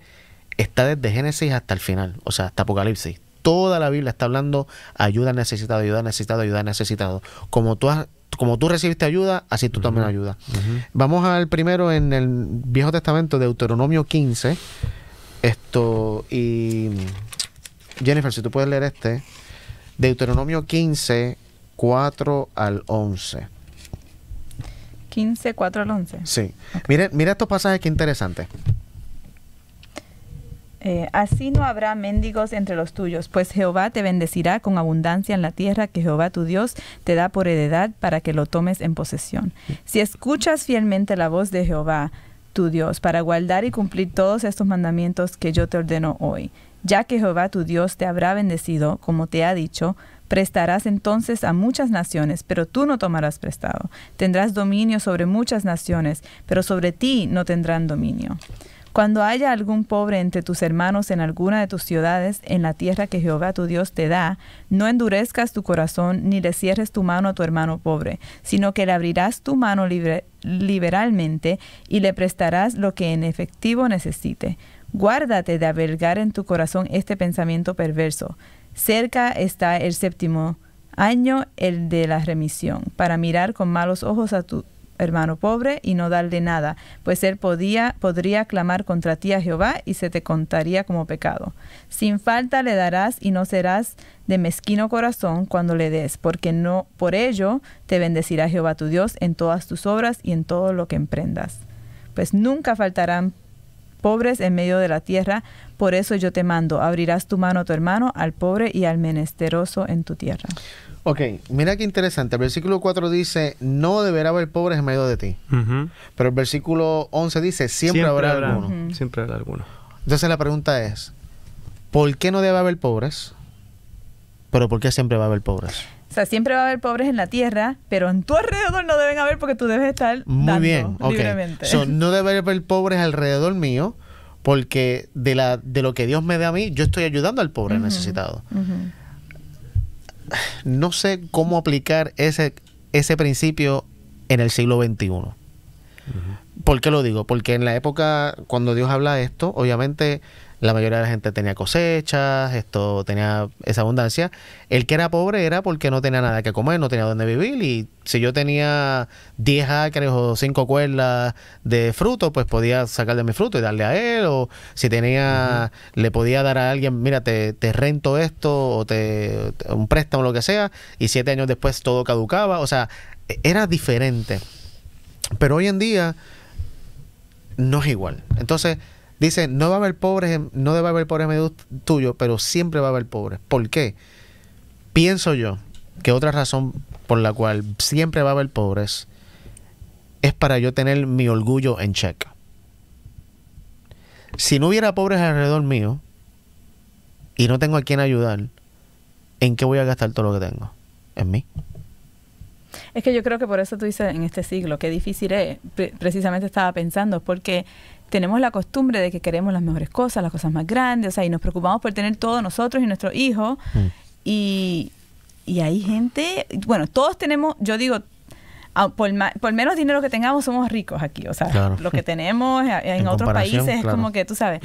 está desde Génesis hasta el final, o sea, hasta Apocalipsis. Toda la Biblia está hablando ayuda al necesitado, ayuda al necesitado, ayuda al necesitado. Como tú recibiste ayuda, así tú también ayudas. Vamos al primero en el Viejo Testamento, Deuteronomio 15. Y Jennifer, si tú puedes leer este. Deuteronomio 15, 4 al 11. 15, 4 al 11. Sí. Okay. Mira estos pasajes, qué interesantes. Así no habrá mendigos entre los tuyos, pues Jehová te bendecirá con abundancia en la tierra que Jehová tu Dios te da por heredad para que lo tomes en posesión. Si escuchas fielmente la voz de Jehová tu Dios para guardar y cumplir todos estos mandamientos que yo te ordeno hoy, ya que Jehová tu Dios te habrá bendecido, como te ha dicho, prestarás entonces a muchas naciones, pero tú no tomarás prestado. Tendrás dominio sobre muchas naciones, pero sobre ti no tendrán dominio. Cuando haya algún pobre entre tus hermanos en alguna de tus ciudades, en la tierra que Jehová tu Dios te da, no endurezcas tu corazón ni le cierres tu mano a tu hermano pobre, sino que le abrirás tu mano liberalmente y le prestarás lo que en efectivo necesite. Guárdate de albergar en tu corazón este pensamiento perverso. Cerca está el 7º año, el de la remisión, para mirar con malos ojos a tu hermano pobre y no darle nada, pues él podría clamar contra ti a Jehová y se te contaría como pecado. Sin falta le darás y no serás de mezquino corazón cuando le des, porque no por ello te bendecirá Jehová tu Dios en todas tus obras y en todo lo que emprendas. Pues nunca faltarán pobres en medio de la tierra, por eso yo te mando, abrirás tu mano a tu hermano, al pobre y al menesteroso en tu tierra. Ok, mira qué interesante. El versículo 4 dice, no deberá haber pobres en medio de ti. Pero el versículo 11 dice, siempre habrá alguno. Siempre habrá alguno. Entonces la pregunta es, ¿por qué no debe haber pobres? Pero ¿por qué siempre va a haber pobres? O sea, siempre va a haber pobres en la tierra, pero en tu alrededor no deben haber porque tú debes estar dando libremente. So, no debe haber pobres alrededor mío porque de lo que Dios me dé a mí, yo estoy ayudando al pobre necesitado. No sé cómo aplicar ese principio en el siglo XXI. ¿Por qué lo digo? Porque en la época, cuando Dios habla de esto, obviamente la mayoría de la gente tenía cosechas, tenía esa abundancia. El que era pobre era porque no tenía nada que comer, no tenía dónde vivir. Y si yo tenía 10 acres o 5 cuerdas de fruto, pues podía sacar de mi fruto y darle a él. O si tenía, le podía dar a alguien, mira, te rento esto, o un préstamo, lo que sea. Y 7 años después todo caducaba. O sea, era diferente. Pero hoy en día no es igual. Entonces dice, no va a haber pobres, no debe haber pobres en medio tuyo, pero siempre va a haber pobres. ¿Por qué? Pienso yo que otra razón por la cual siempre va a haber pobres es para yo tener mi orgullo en check. Si no hubiera pobres alrededor mío y no tengo a quien ayudar, ¿en qué voy a gastar todo lo que tengo? En mí. Es que yo creo que por eso tú dices en este siglo, qué difícil es. Precisamente estaba pensando, porque tenemos la costumbre de que queremos las mejores cosas, las cosas más grandes, o sea, y nos preocupamos por tener todo nosotros y nuestros hijos. Y hay gente, bueno, todos tenemos, yo digo, por menos dinero que tengamos somos ricos aquí, o sea, lo que tenemos en otros países es como que, tú sabes,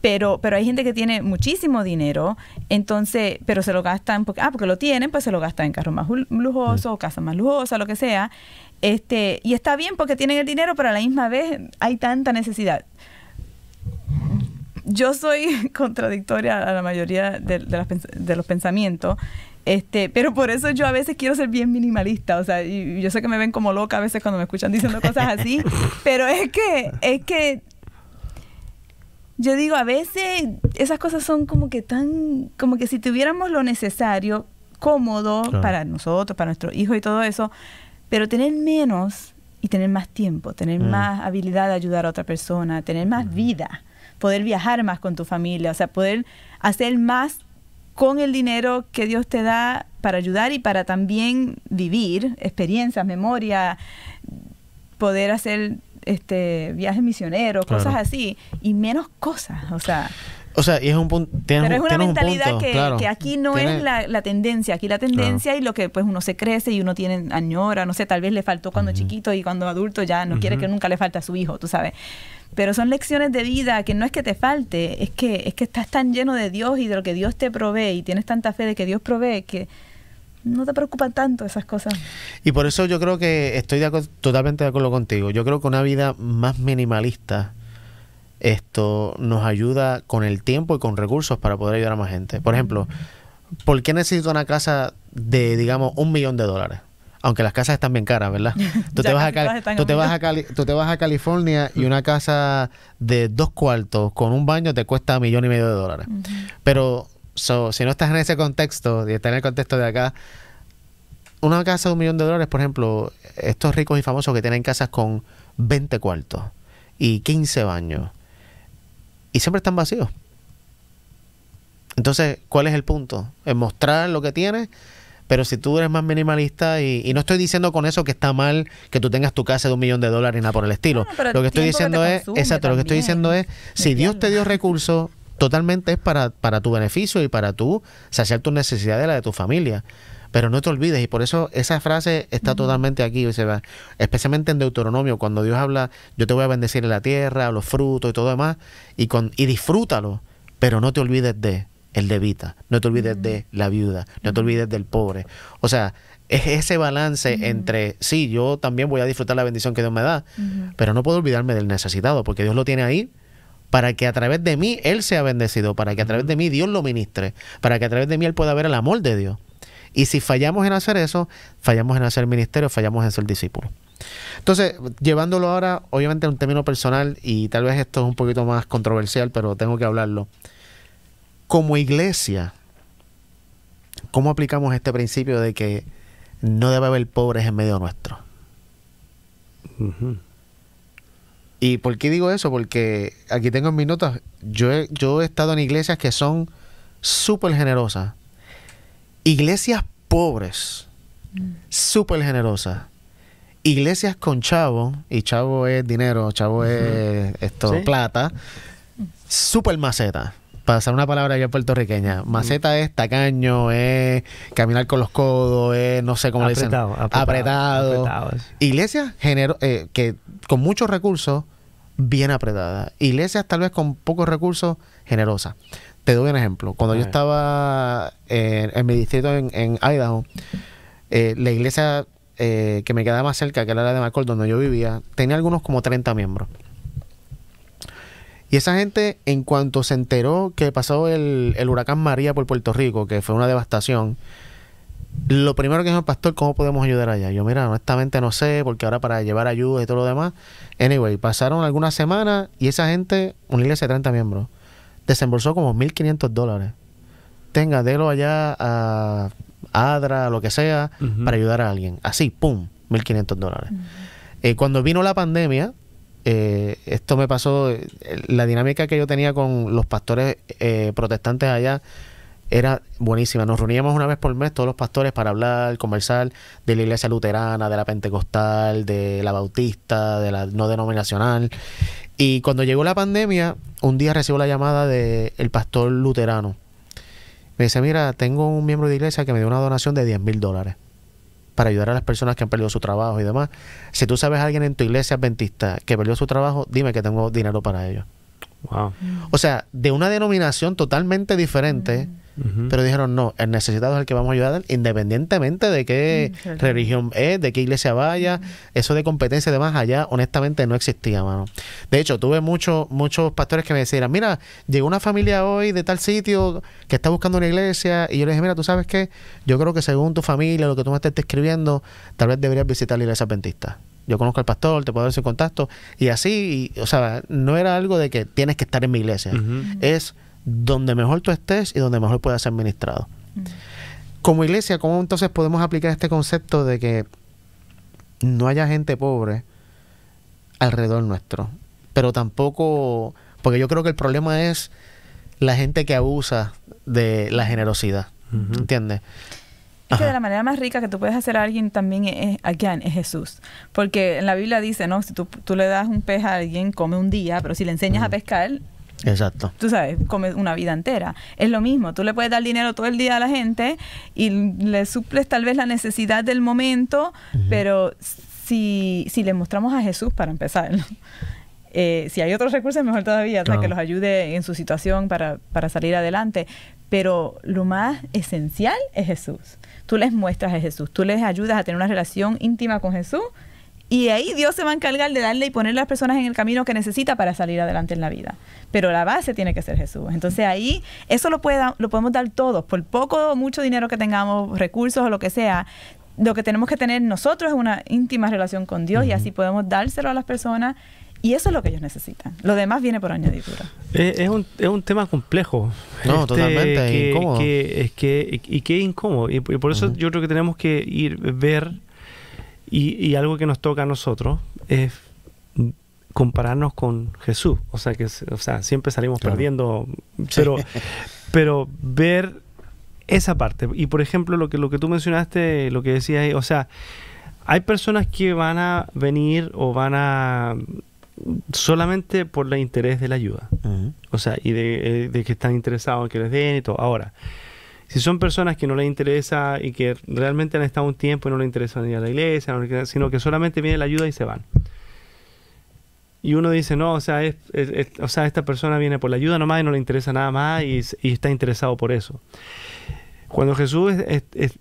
pero hay gente que tiene muchísimo dinero, entonces, pero se lo gastan, porque lo tienen, pues se lo gastan en carros más lujosos, casas más lujosas, lo que sea. Y está bien porque tienen el dinero, pero a la misma vez hay tanta necesidad. yo soy contradictoria a la mayoría de los pensamientos, pero por eso yo a veces quiero ser bien minimalista, o sea, y yo sé que me ven como loca a veces cuando me escuchan diciendo cosas así, pero es que yo digo, a veces esas cosas son como que tan, como que si tuviéramos lo necesario, cómodo, claro, para nosotros, para nuestros hijos y todo eso, pero tener menos y tener más tiempo, tener más habilidad de ayudar a otra persona, tener más vida, poder viajar más con tu familia, o sea, poder hacer más con el dinero que Dios te da para ayudar y para también vivir experiencias, memoria, poder hacer viajes misioneros, claro, cosas así, y menos cosas, o sea... O sea, y es un punto... Pero es una mentalidad punto, que, claro, que aquí no es la tendencia. Aquí la tendencia, claro, y lo que pues uno se crece y uno tiene añora, no sé, tal vez le faltó cuando chiquito y cuando adulto ya no quiere que nunca le falte a su hijo, tú sabes. Pero son lecciones de vida que no es que te falte, es que estás tan lleno de Dios y de lo que Dios te provee y tienes tanta fe de que Dios provee que no te preocupan tanto esas cosas. Y por eso yo creo que estoy de acuerdo, totalmente de acuerdo contigo. Yo creo que una vida más minimalista... esto nos ayuda con el tiempo y con recursos para poder ayudar a más gente. Por ejemplo, ¿por qué necesito una casa de, digamos, $1 millón? Aunque las casas están bien caras, ¿verdad? Tú te vas a California y una casa de 2 cuartos con un baño te cuesta $1,500,000. Pero si no estás en ese contexto, y estás en el contexto de acá, una casa de $1 millón, por ejemplo, estos ricos y famosos que tienen casas con 20 cuartos y 15 baños, y siempre están vacíos. Entonces, ¿cuál es el punto? Es mostrar lo que tienes, pero si tú eres más minimalista, y no estoy diciendo con eso que está mal que tú tengas tu casa de $1 millón y nada por el estilo. Bueno, lo que estoy diciendo es, exacto, lo que estoy diciendo es, si Dios te dio recursos, totalmente es para tu beneficio y para tú saciar tus necesidades, la de tu familia. Pero no te olvides, y por eso esa frase está totalmente aquí, especialmente en Deuteronomio, cuando Dios habla, yo te voy a bendecir en la tierra, los frutos y todo demás, y disfrútalo, pero no te olvides de el levita, no te olvides de la viuda, no te olvides del pobre. O sea, es ese balance entre, sí, yo también voy a disfrutar la bendición que Dios me da, pero no puedo olvidarme del necesitado, porque Dios lo tiene ahí, para que a través de mí Él sea bendecido, para que a través de mí Dios lo ministre, para que a través de mí Él pueda ver el amor de Dios. Y si fallamos en hacer eso, fallamos en hacer ministerio, fallamos en ser discípulos. Entonces, llevándolo ahora, obviamente, a un término personal, y tal vez esto es un poquito más controversial, pero tengo que hablarlo. Como iglesia, ¿cómo aplicamos este principio de que no debe haber pobres en medio nuestro? ¿Y por qué digo eso? Porque aquí tengo en mis notas, yo he estado en iglesias que son súper generosas. Iglesias pobres, súper generosas. Iglesias con chavo, y chavo es dinero, chavo es plata, súper maceta. Para usar una palabra ya puertorriqueña, maceta es tacaño, es caminar con los codos, es no sé cómo apretado, le dicen. Apretado. Iglesias que con muchos recursos, bien apretadas. Iglesias tal vez con pocos recursos, generosas. Te doy un ejemplo. Cuando yo estaba en mi distrito en Idaho, la iglesia que me quedaba más cerca, que era de Macol, donde yo vivía, tenía algunos como 30 miembros. Y esa gente, en cuanto se enteró que pasó el huracán María por Puerto Rico, que fue una devastación, lo primero que dijo el pastor, ¿cómo podemos ayudar allá? Yo, mira, honestamente no sé, porque ahora para llevar ayuda y todo lo demás. Anyway, pasaron algunas semanas y esa gente, una iglesia de 30 miembros, desembolsó como $1,500. Tenga, délo allá a Adra, lo que sea, para ayudar a alguien. Así, pum, $1,500. Cuando vino la pandemia, esto me pasó, la dinámica que yo tenía con los pastores protestantes allá era buenísima. Nos reuníamos una vez por mes todos los pastores para hablar, conversar de la iglesia luterana, de la pentecostal, de la bautista, de la no denominacional. Y cuando llegó la pandemia, un día recibo la llamada del pastor luterano. Me dice, mira, tengo un miembro de iglesia que me dio una donación de $10,000 para ayudar a las personas que han perdido su trabajo y demás. Si tú sabes a alguien en tu iglesia adventista que perdió su trabajo, dime que tengo dinero para ellos. Wow. O sea, de una denominación totalmente diferente, Pero dijeron, no, el necesitado es el que vamos a ayudar, independientemente de qué religión es, de qué iglesia vaya. Eso de competencia y demás allá, honestamente, no existía, mano. De hecho, tuve muchos pastores que me decían, mira, llegó una familia hoy de tal sitio que está buscando una iglesia, y yo les dije, mira, tú sabes qué, yo creo que según tu familia, lo que tú me estés escribiendo, tal vez deberías visitar la iglesia adventista. Yo conozco al pastor, te puedo dar su contacto. Y así, y, o sea, no era algo de que tienes que estar en mi iglesia. Es donde mejor tú estés y donde mejor puedas ser ministrado. Como iglesia, ¿cómo entonces podemos aplicar este concepto de que no haya gente pobre alrededor nuestro? Pero tampoco... Porque yo creo que el problema es la gente que abusa de la generosidad. ¿Entiendes? Es que de la manera más rica que tú puedes hacer a alguien también es Jesús. Porque en la Biblia dice, ¿no? Si tú le das un pez a alguien, come un día, pero si le enseñas a pescar... Exacto. Tú sabes, come una vida entera. Es lo mismo, tú le puedes dar dinero todo el día a la gente y le suples tal vez la necesidad del momento, pero si le mostramos a Jesús para empezar, ¿no? Si hay otros recursos, mejor todavía, claro, que los ayude en su situación para salir adelante. Pero lo más esencial es Jesús. Tú les muestras a Jesús, tú les ayudas a tener una relación íntima con Jesús, y ahí Dios se va a encargar de darle y poner a las personas en el camino que necesita para salir adelante en la vida. Pero la base tiene que ser Jesús. Entonces ahí, eso lo podemos dar todos, por poco o mucho dinero que tengamos, recursos o lo que sea. Lo que tenemos que tener nosotros es una íntima relación con Dios, y así podemos dárselo a las personas, y eso es lo que ellos necesitan. Lo demás viene por añadidura. Es un tema complejo. No, totalmente, incómodo. Que es incómodo. Y por eso yo creo que tenemos que ver, y algo que nos toca a nosotros es compararnos con Jesús. O sea, siempre salimos perdiendo, pero ver esa parte. Y por ejemplo, lo que tú mencionaste, lo que decías ahí, o sea, hay personas que van a venir o van a... solamente por el interés de la ayuda, o sea, y de que están interesados en que les den y todo. Ahora, si son personas que no les interesa y que realmente han estado un tiempo y no les interesa ir a la iglesia, sino que solamente viene la ayuda y se van, y uno dice, no, o sea, o sea, esta persona viene por la ayuda nomás y no le interesa nada más, y está interesado por eso. Cuando Jesús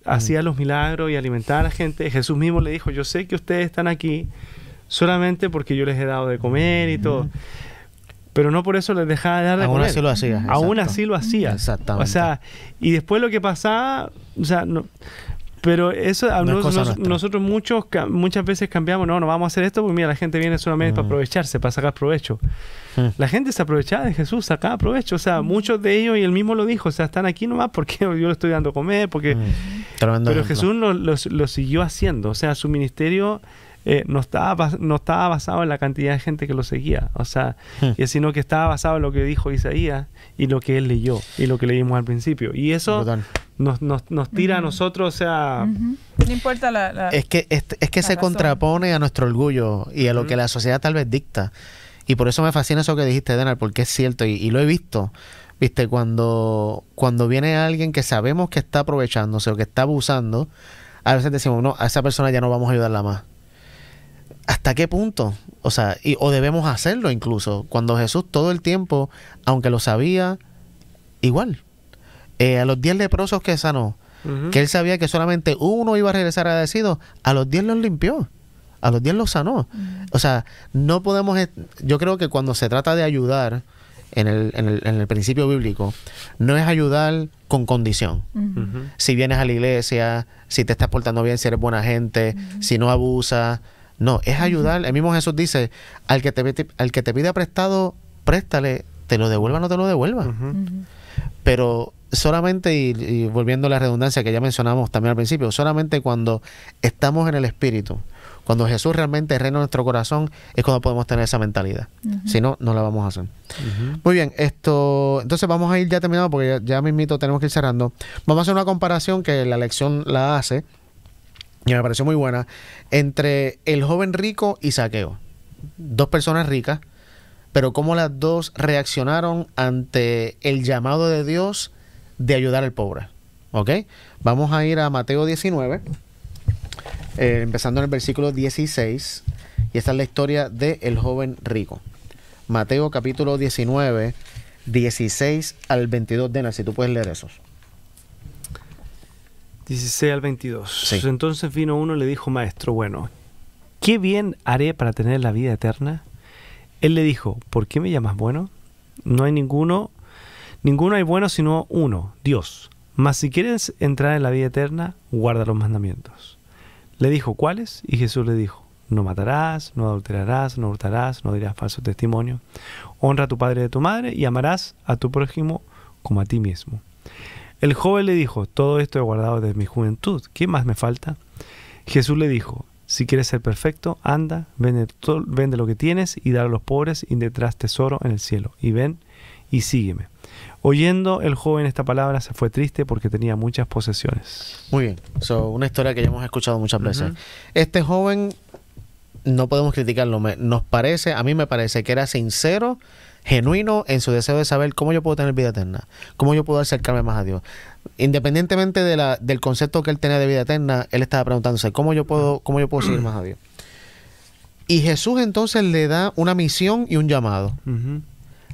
hacía los milagros y alimentaba a la gente, Jesús mismo le dijo, yo sé que ustedes están aquí solamente porque yo les he dado de comer y todo, pero no por eso les dejaba de dar de comer. Aún así lo hacía. Aún así lo hacía. Exactamente. O sea, y después lo que pasaba, o sea, no, pero eso nosotros muchas veces cambiamos, no vamos a hacer esto porque mira, la gente viene solamente para aprovecharse, para sacar provecho. La gente se aprovechaba de Jesús, sacaba provecho, o sea, muchos de ellos, y él mismo lo dijo, o sea, están aquí nomás porque yo le estoy dando comer, porque... Pero Jesús lo siguió haciendo, o sea, su ministerio... no estaba basado en la cantidad de gente que lo seguía, o sea, sino que estaba basado en lo que dijo Isaías y lo que él leyó y lo que leímos al principio. Y eso nos tira a nosotros, o sea... No importa la es que se contrapone a nuestro orgullo y a lo que la sociedad tal vez dicta. Y por eso me fascina eso que dijiste, Denal, porque es cierto, y lo he visto. Viste, cuando viene alguien que sabemos que está aprovechándose o que está abusando, a veces decimos, no, a esa persona ya no vamos a ayudarla más. ¿Hasta qué punto? O sea, o debemos hacerlo incluso. Cuando Jesús todo el tiempo, aunque lo sabía, igual. A los 10 leprosos que sanó, que él sabía que solamente uno iba a regresar agradecido, a los 10 los limpió, a los 10 los sanó. O sea, no podemos... Yo creo que cuando se trata de ayudar, en el principio bíblico, no es ayudar con condición. Si vienes a la iglesia, si te estás portando bien, si eres buena gente, si no abusas... No, es ayudar. El mismo Jesús dice, al que te pida prestado, préstale, te lo devuelva o no te lo devuelva. Pero solamente, y volviendo a la redundancia que ya mencionamos también al principio, solamente cuando estamos en el Espíritu, cuando Jesús realmente reina en nuestro corazón, es cuando podemos tener esa mentalidad. Si no, no la vamos a hacer. Muy bien, entonces vamos a ir ya terminando porque ya mismito tenemos que ir cerrando. Vamos a hacer una comparación que la lección la hace, y me pareció muy buena, entre el joven rico y Zaqueo. Dos personas ricas, pero cómo las dos reaccionaron ante el llamado de Dios de ayudar al pobre. ¿Ok? Vamos a ir a Mateo 19, empezando en el versículo 16, y esta es la historia del joven rico. Mateo capítulo 19, 16 al 22. Dena, si tú puedes leer esos. 16 al 22. Sí. Entonces vino uno y le dijo, maestro, bueno, ¿qué bien haré para tener la vida eterna? Él le dijo, ¿por qué me llamas bueno? No hay ninguno hay bueno sino uno, Dios. Mas si quieres entrar en la vida eterna, guarda los mandamientos. Le dijo, ¿cuáles? Y Jesús le dijo, no matarás, no adulterarás, no hurtarás, no dirás falso testimonio. Honra a tu padre y a tu madre y amarás a tu prójimo como a ti mismo. El joven le dijo, todo esto he guardado desde mi juventud, ¿qué más me falta? Jesús le dijo, si quieres ser perfecto, anda, vende lo que tienes y dalo a los pobres y tendrás tesoro en el cielo. Y ven y sígueme. Oyendo el joven esta palabra se fue triste porque tenía muchas posesiones. Muy bien, una historia que ya hemos escuchado muchas veces. Este joven, no podemos criticarlo, a mí me parece que era sincero, genuino en su deseo de saber cómo yo puedo tener vida eterna, cómo yo puedo acercarme más a Dios. Independientemente de del concepto que él tenía de vida eterna, él estaba preguntándose cómo yo puedo seguir más a Dios. Y Jesús entonces le da una misión y un llamado.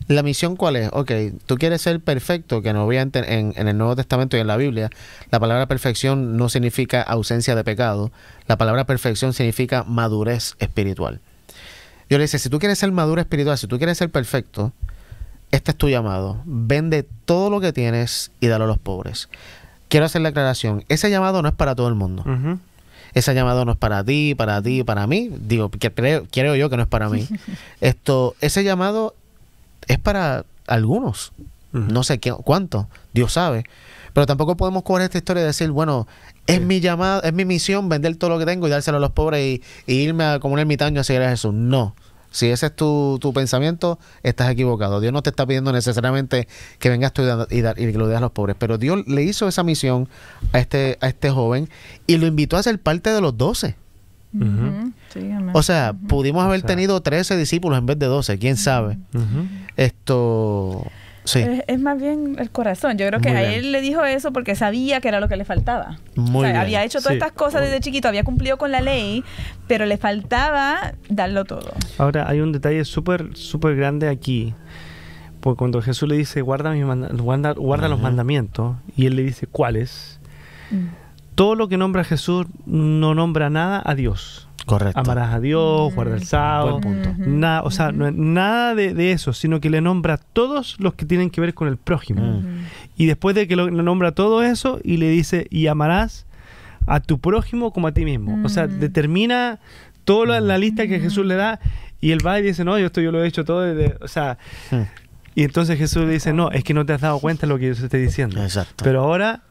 ¿La misión cuál es? Ok, tú quieres ser perfecto, que no obviamente en el Nuevo Testamento y en la Biblia, la palabra perfección no significa ausencia de pecado, la palabra perfección significa madurez espiritual. Yo le decía, si tú quieres ser maduro espiritual, si tú quieres ser perfecto, este es tu llamado. Vende todo lo que tienes y dalo a los pobres. Quiero hacer la aclaración. Ese llamado no es para todo el mundo. Ese llamado no es para ti, para mí. Digo, creo yo que no es para mí. Ese llamado es para algunos. No sé cuántos, Dios sabe. Pero tampoco podemos coger esta historia y decir, bueno, es mi llamada, es mi misión vender todo lo que tengo y dárselo a los pobres y irme como un ermitaño a seguir a Jesús. No. Si ese es tu pensamiento, estás equivocado. Dios no te está pidiendo necesariamente que vengas tú y que lo des a los pobres. Pero Dios le hizo esa misión a este joven y lo invitó a ser parte de los 12. O sea, pudimos haber tenido 13 discípulos en vez de 12. ¿Quién sabe? Sí. Es más bien el corazón. Yo creo que a él le dijo eso porque sabía que era lo que le faltaba. Había hecho todas estas cosas desde chiquito, había cumplido con la ley, pero le faltaba darlo todo. Ahora, hay un detalle súper grande aquí. Porque cuando Jesús le dice, guarda los mandamientos, y él le dice, ¿cuáles? Todo lo que nombra Jesús no nombra nada a Dios. Correcto. Amarás a Dios, guarda el sábado, nada, o sea, nada de eso, sino que le nombra todos los que tienen que ver con el prójimo. Y después de que le nombra todo eso, y le dice, y amarás a tu prójimo como a ti mismo. O sea, determina toda la lista que Jesús le da, y él va y dice, no, yo lo he hecho todo, o sea... Y entonces Jesús le dice, no, es que no te has dado cuenta de lo que yo te estoy diciendo. Exacto. Pero ahora...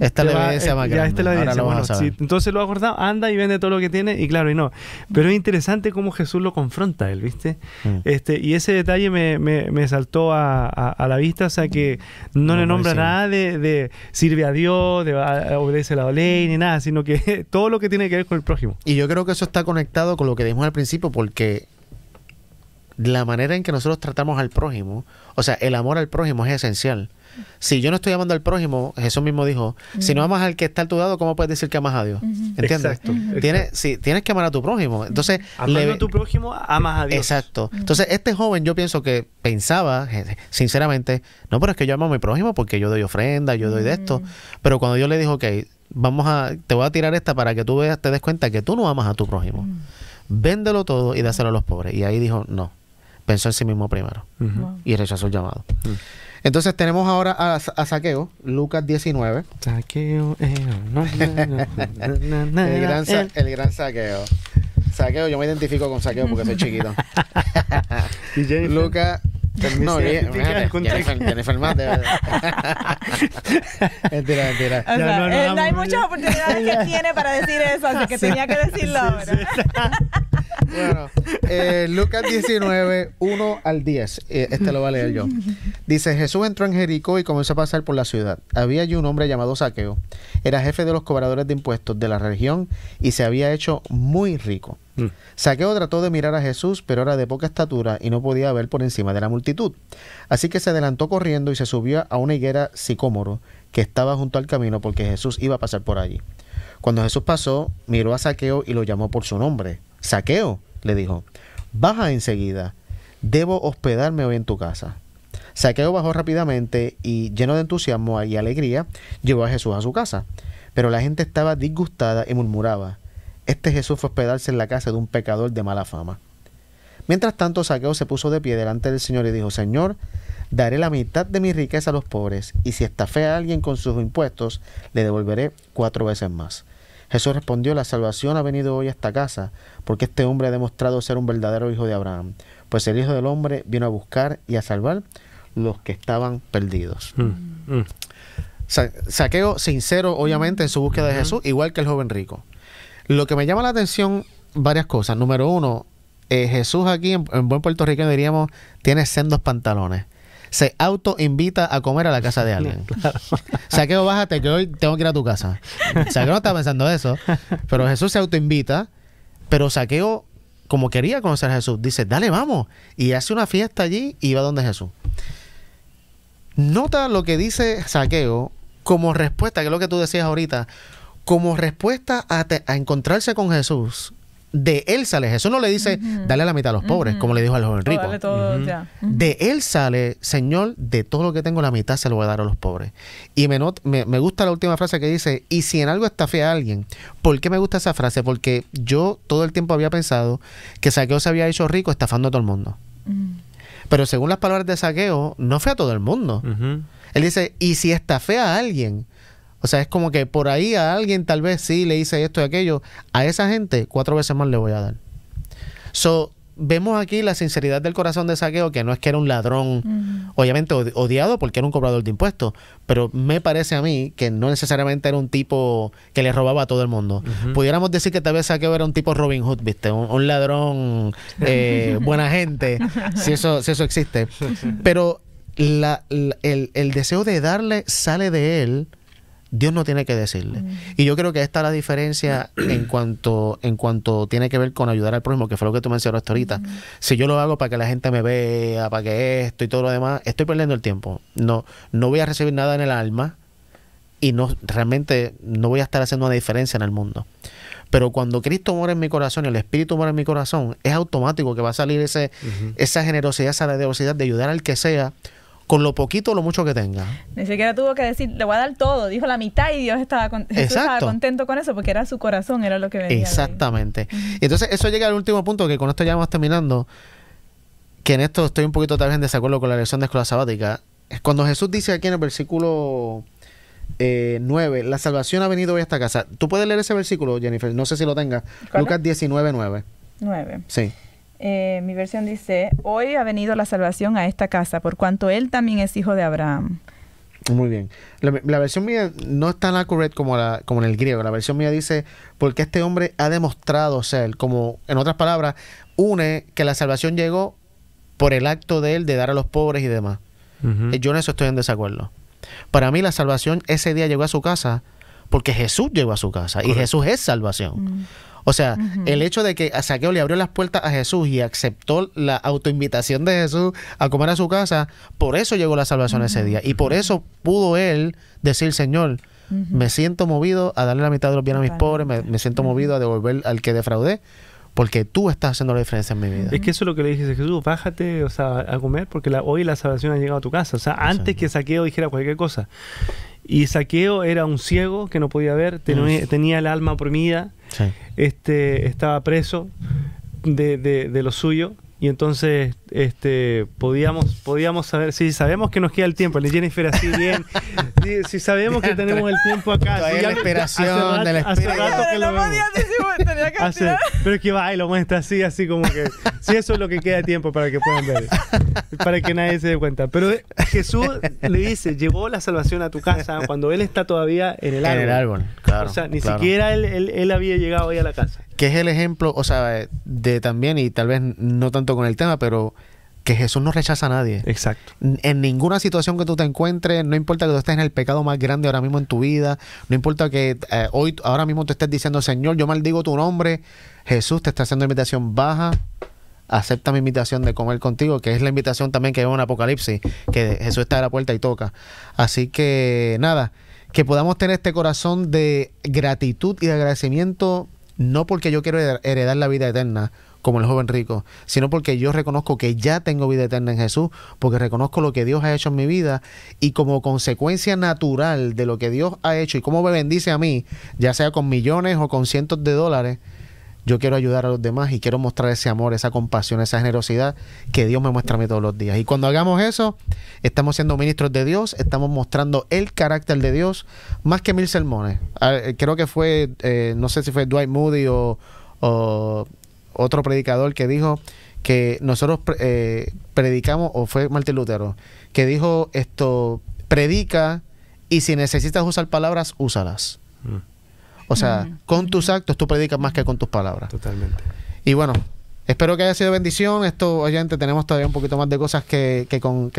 Esta es la evidencia más grande. Esta es la evidencia. Bueno, sí, entonces lo ha acordado, anda y vende todo lo que tiene, y claro, y no. Pero es interesante cómo Jesús lo confronta a él, ¿viste? Y ese detalle me saltó a la vista, o sea que no le nombra nada de sirve a Dios, de obedece la ley, ni nada, sino que todo lo que tiene que ver con el prójimo. Y yo creo que eso está conectado con lo que dijimos al principio, porque la manera en que nosotros tratamos al prójimo, o sea, el amor al prójimo es esencial. Si yo no estoy amando al prójimo, Jesús mismo dijo, si no amas al que está a tu lado, ¿cómo puedes decir que amas a Dios? ¿Entiendes? Exacto. Tienes que amar a tu prójimo. Entonces, amando a tu prójimo, amas a Dios. Exacto. Entonces, este joven yo pienso que pensaba, sinceramente, no, pero es que yo amo a mi prójimo porque yo doy ofrenda, yo doy de esto. Pero cuando Dios le dijo, ok, te voy a tirar esta para que tú te des cuenta que tú no amas a tu prójimo. Véndelo todo y dáselo a los pobres. Y ahí dijo, no. Pensó en sí mismo primero. Y rechazó el llamado. Entonces tenemos ahora a Zaqueo, Lucas 19. Zaqueo, el gran Zaqueo. Zaqueo, yo me identifico con Zaqueo porque soy chiquito. ¿Y Jennifer? Lucas, no, Jennifer más. Mentira, mentira. O sea, no hay muchas oportunidades que tiene para decir eso, así que tenía que decirlo ahora. Bueno, Lucas 19, 1 al 10. Este lo voy a leer yo. Dice, Jesús entró en Jericó y comenzó a pasar por la ciudad. Había allí un hombre llamado Zaqueo. Era jefe de los cobradores de impuestos de la región y se había hecho muy rico. Zaqueo trató de mirar a Jesús, pero era de poca estatura y no podía ver por encima de la multitud. Así que se adelantó corriendo y se subió a una higuera sicómoro que estaba junto al camino porque Jesús iba a pasar por allí. Cuando Jesús pasó, miró a Zaqueo y lo llamó por su nombre. Zaqueo, le dijo, baja enseguida, debo hospedarme hoy en tu casa. Zaqueo bajó rápidamente y, lleno de entusiasmo y alegría, llevó a Jesús a su casa. Pero la gente estaba disgustada y murmuraba: este Jesús fue a hospedarse en la casa de un pecador de mala fama. Mientras tanto, Zaqueo se puso de pie delante del Señor y dijo: Señor, daré la mitad de mi riqueza a los pobres, y si estafé a alguien con sus impuestos, le devolveré 4 veces más. Jesús respondió: la salvación ha venido hoy a esta casa, porque este hombre ha demostrado ser un verdadero hijo de Abraham, pues el Hijo del Hombre vino a buscar y a salvar los que estaban perdidos. Zaqueo sincero, obviamente, en su búsqueda de Jesús, igual que el joven rico. Lo que me llama la atención, varias cosas. Número uno, Jesús aquí, en buen puertorriqueño diríamos, tiene sendos pantalones. Se autoinvita a comer a la casa de alguien. Claro. Zaqueo, bájate, que hoy tengo que ir a tu casa. Zaqueo no está pensando eso, pero Jesús se autoinvita. Pero Zaqueo, como quería conocer a Jesús, dice: dale, vamos. Y hace una fiesta allí y va donde Jesús. Nota lo que dice Zaqueo como respuesta, que es lo que tú decías ahorita, como respuesta a encontrarse con Jesús. De él sale. Jesús no le dice: dale la mitad a los pobres, como le dijo al joven rico. Dale todo, ya. De él sale: Señor, de todo lo que tengo, la mitad se lo voy a dar a los pobres. Y me gusta la última frase que dice: y si en algo estafé a alguien. ¿Por qué me gusta esa frase? Porque yo todo el tiempo había pensado que Zaqueo se había hecho rico estafando a todo el mundo. Pero según las palabras de Zaqueo, no fue a todo el mundo. Él dice: y si estafé a alguien. O sea, es como que por ahí a alguien tal vez sí le hice esto y aquello. A esa gente 4 veces más le voy a dar. So, vemos aquí la sinceridad del corazón de Zaqueo, que no es que era un ladrón, obviamente odiado porque era un cobrador de impuestos, pero me parece a mí que no necesariamente era un tipo que le robaba a todo el mundo. Pudiéramos decir que tal vez Zaqueo era un tipo Robin Hood, ¿viste? Un ladrón, buena gente, si eso existe. Pero el deseo de darle sale de él. Dios no tiene que decirle. Y yo creo que esta es la diferencia en cuanto tiene que ver con ayudar al prójimo, que fue lo que tú mencionaste ahorita. Si yo lo hago para que la gente me vea, para que esto y todo lo demás, estoy perdiendo el tiempo. No voy a recibir nada en el alma y realmente no voy a estar haciendo una diferencia en el mundo. Pero cuando Cristo mora en mi corazón y el Espíritu mora en mi corazón, es automático que va a salir esa generosidad, esa generosidad de ayudar al que sea, con lo poquito o lo mucho que tenga. Ni siquiera tuvo que decir: le voy a dar todo. Dijo la mitad y Dios estaba contento con eso, porque era su corazón, era lo que venía. Exactamente. Entonces eso llega al último punto, que con esto ya vamos terminando, que en esto estoy un poquito tal vez en desacuerdo con la lección de escuela sabática. Es cuando Jesús dice aquí en el versículo 9, la salvación ha venido hoy a esta casa. ¿Tú puedes leer ese versículo, Jennifer? No sé si lo tengas. Lucas 19:9. 9. Sí. Mi versión dice: hoy ha venido la salvación a esta casa, por cuanto él también es hijo de Abraham. Muy bien. La versión mía no es tan accurate como en el griego. La versión mía dice: porque este hombre ha demostrado ser, como en otras palabras, une que la salvación llegó por el acto de él de dar a los pobres y demás. Yo en eso estoy en desacuerdo. Para mí la salvación ese día llegó a su casa porque Jesús llegó a su casa. Correcto. Y Jesús es salvación. O sea, el hecho de que a Zaqueo le abrió las puertas a Jesús y aceptó la autoinvitación de Jesús a comer a su casa, por eso llegó la salvación ese día. Y por eso pudo él decir: Señor, me siento movido a darle la mitad de los bienes a mis pobres, me siento movido a devolver al que defraudé, porque tú estás haciendo la diferencia en mi vida. Es que eso es lo que le dije a Jesús: bájate, o sea, a comer, porque hoy la salvación ha llegado a tu casa. O sea, antes que Zaqueo dijera cualquier cosa. Y Zaqueo era un ciego que no podía ver, tenía el alma oprimida, estaba preso de lo suyo, y entonces podíamos saber, si sabemos que nos queda el tiempo, le Jennifer así bien, si sabemos que tenemos el tiempo acá, la esperación del Espíritu, pero es que va y lo muestra así como que, si eso es lo que queda de tiempo para que puedan ver, para que nadie se dé cuenta. Pero Jesús le dice: llevó la salvación a tu casa, cuando él está todavía en el árbol. Claro, o sea, ni siquiera él había llegado hoy a la casa. Que es el ejemplo, o sea, de también, y tal vez no tanto con el tema, pero que Jesús no rechaza a nadie. Exacto. En ninguna situación que tú te encuentres, no importa que tú estés en el pecado más grande ahora mismo en tu vida, no importa que ahora mismo tú estés diciendo: Señor, yo maldigo tu nombre, Jesús te está haciendo invitación: baja, acepta mi invitación de comer contigo, que es la invitación también que vemos en Apocalipsis, que Jesús está a la puerta y toca. Así que nada, que podamos tener este corazón de gratitud y de agradecimiento, no porque yo quiero heredar la vida eterna, como el joven rico, sino porque yo reconozco que ya tengo vida eterna en Jesús, porque reconozco lo que Dios ha hecho en mi vida, y como consecuencia natural de lo que Dios ha hecho y cómo me bendice a mí, ya sea con millones o con cientos de dólares, yo quiero ayudar a los demás y quiero mostrar ese amor, esa compasión, esa generosidad que Dios me muestra a mí todos los días. Y cuando hagamos eso, estamos siendo ministros de Dios, estamos mostrando el carácter de Dios más que 1000 sermones. Creo que fue, no sé si fue Dwight Moody o otro predicador que dijo que nosotros predicamos, o fue Martín Lutero, que dijo esto: predica y si necesitas usar palabras, úsalas. O sea, con tus actos tú predicas más que con tus palabras. Totalmente. Y bueno, espero que haya sido bendición. Esto, obviamente, tenemos todavía un poquito más de cosas que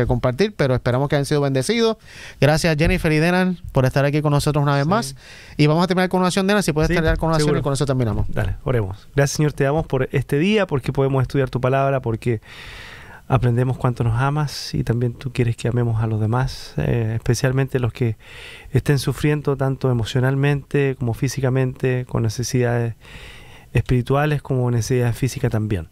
compartir, pero esperamos que hayan sido bendecidos. Gracias, Jennifer y Denal, por estar aquí con nosotros una vez más. Y vamos a terminar con una oración, Denal, si puedes terminar con una oración, y con eso terminamos. Dale, oremos. Gracias, Señor, te damos por este día, porque podemos estudiar tu palabra, porque aprendemos cuánto nos amas y también tú quieres que amemos a los demás, especialmente los que estén sufriendo tanto emocionalmente como físicamente, con necesidades espirituales como necesidades físicas también.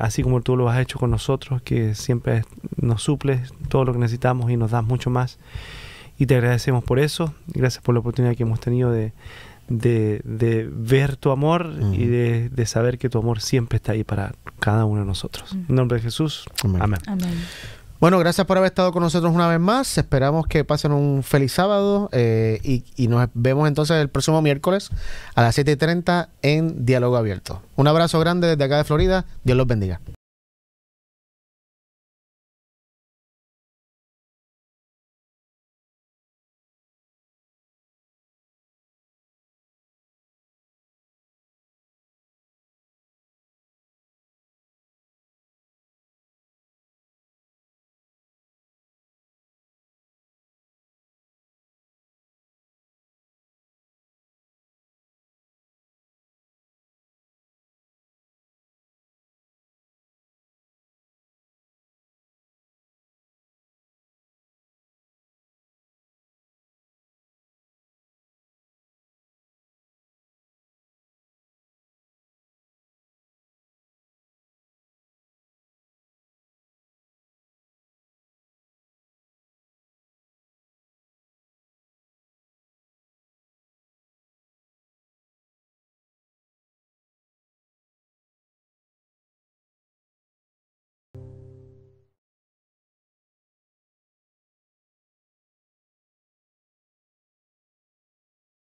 Así como tú lo has hecho con nosotros, que siempre nos suples todo lo que necesitamos y nos das mucho más. Y te agradecemos por eso. Gracias por la oportunidad que hemos tenido de ver tu amor y de saber que tu amor siempre está ahí para cada uno de nosotros. En nombre de Jesús. Amén. Amén. Amén. Bueno, gracias por haber estado con nosotros una vez más. Esperamos que pasen un feliz sábado y nos vemos entonces el próximo miércoles a las 7:30 en Diálogo Abierto. Un abrazo grande desde acá de Florida. Dios los bendiga.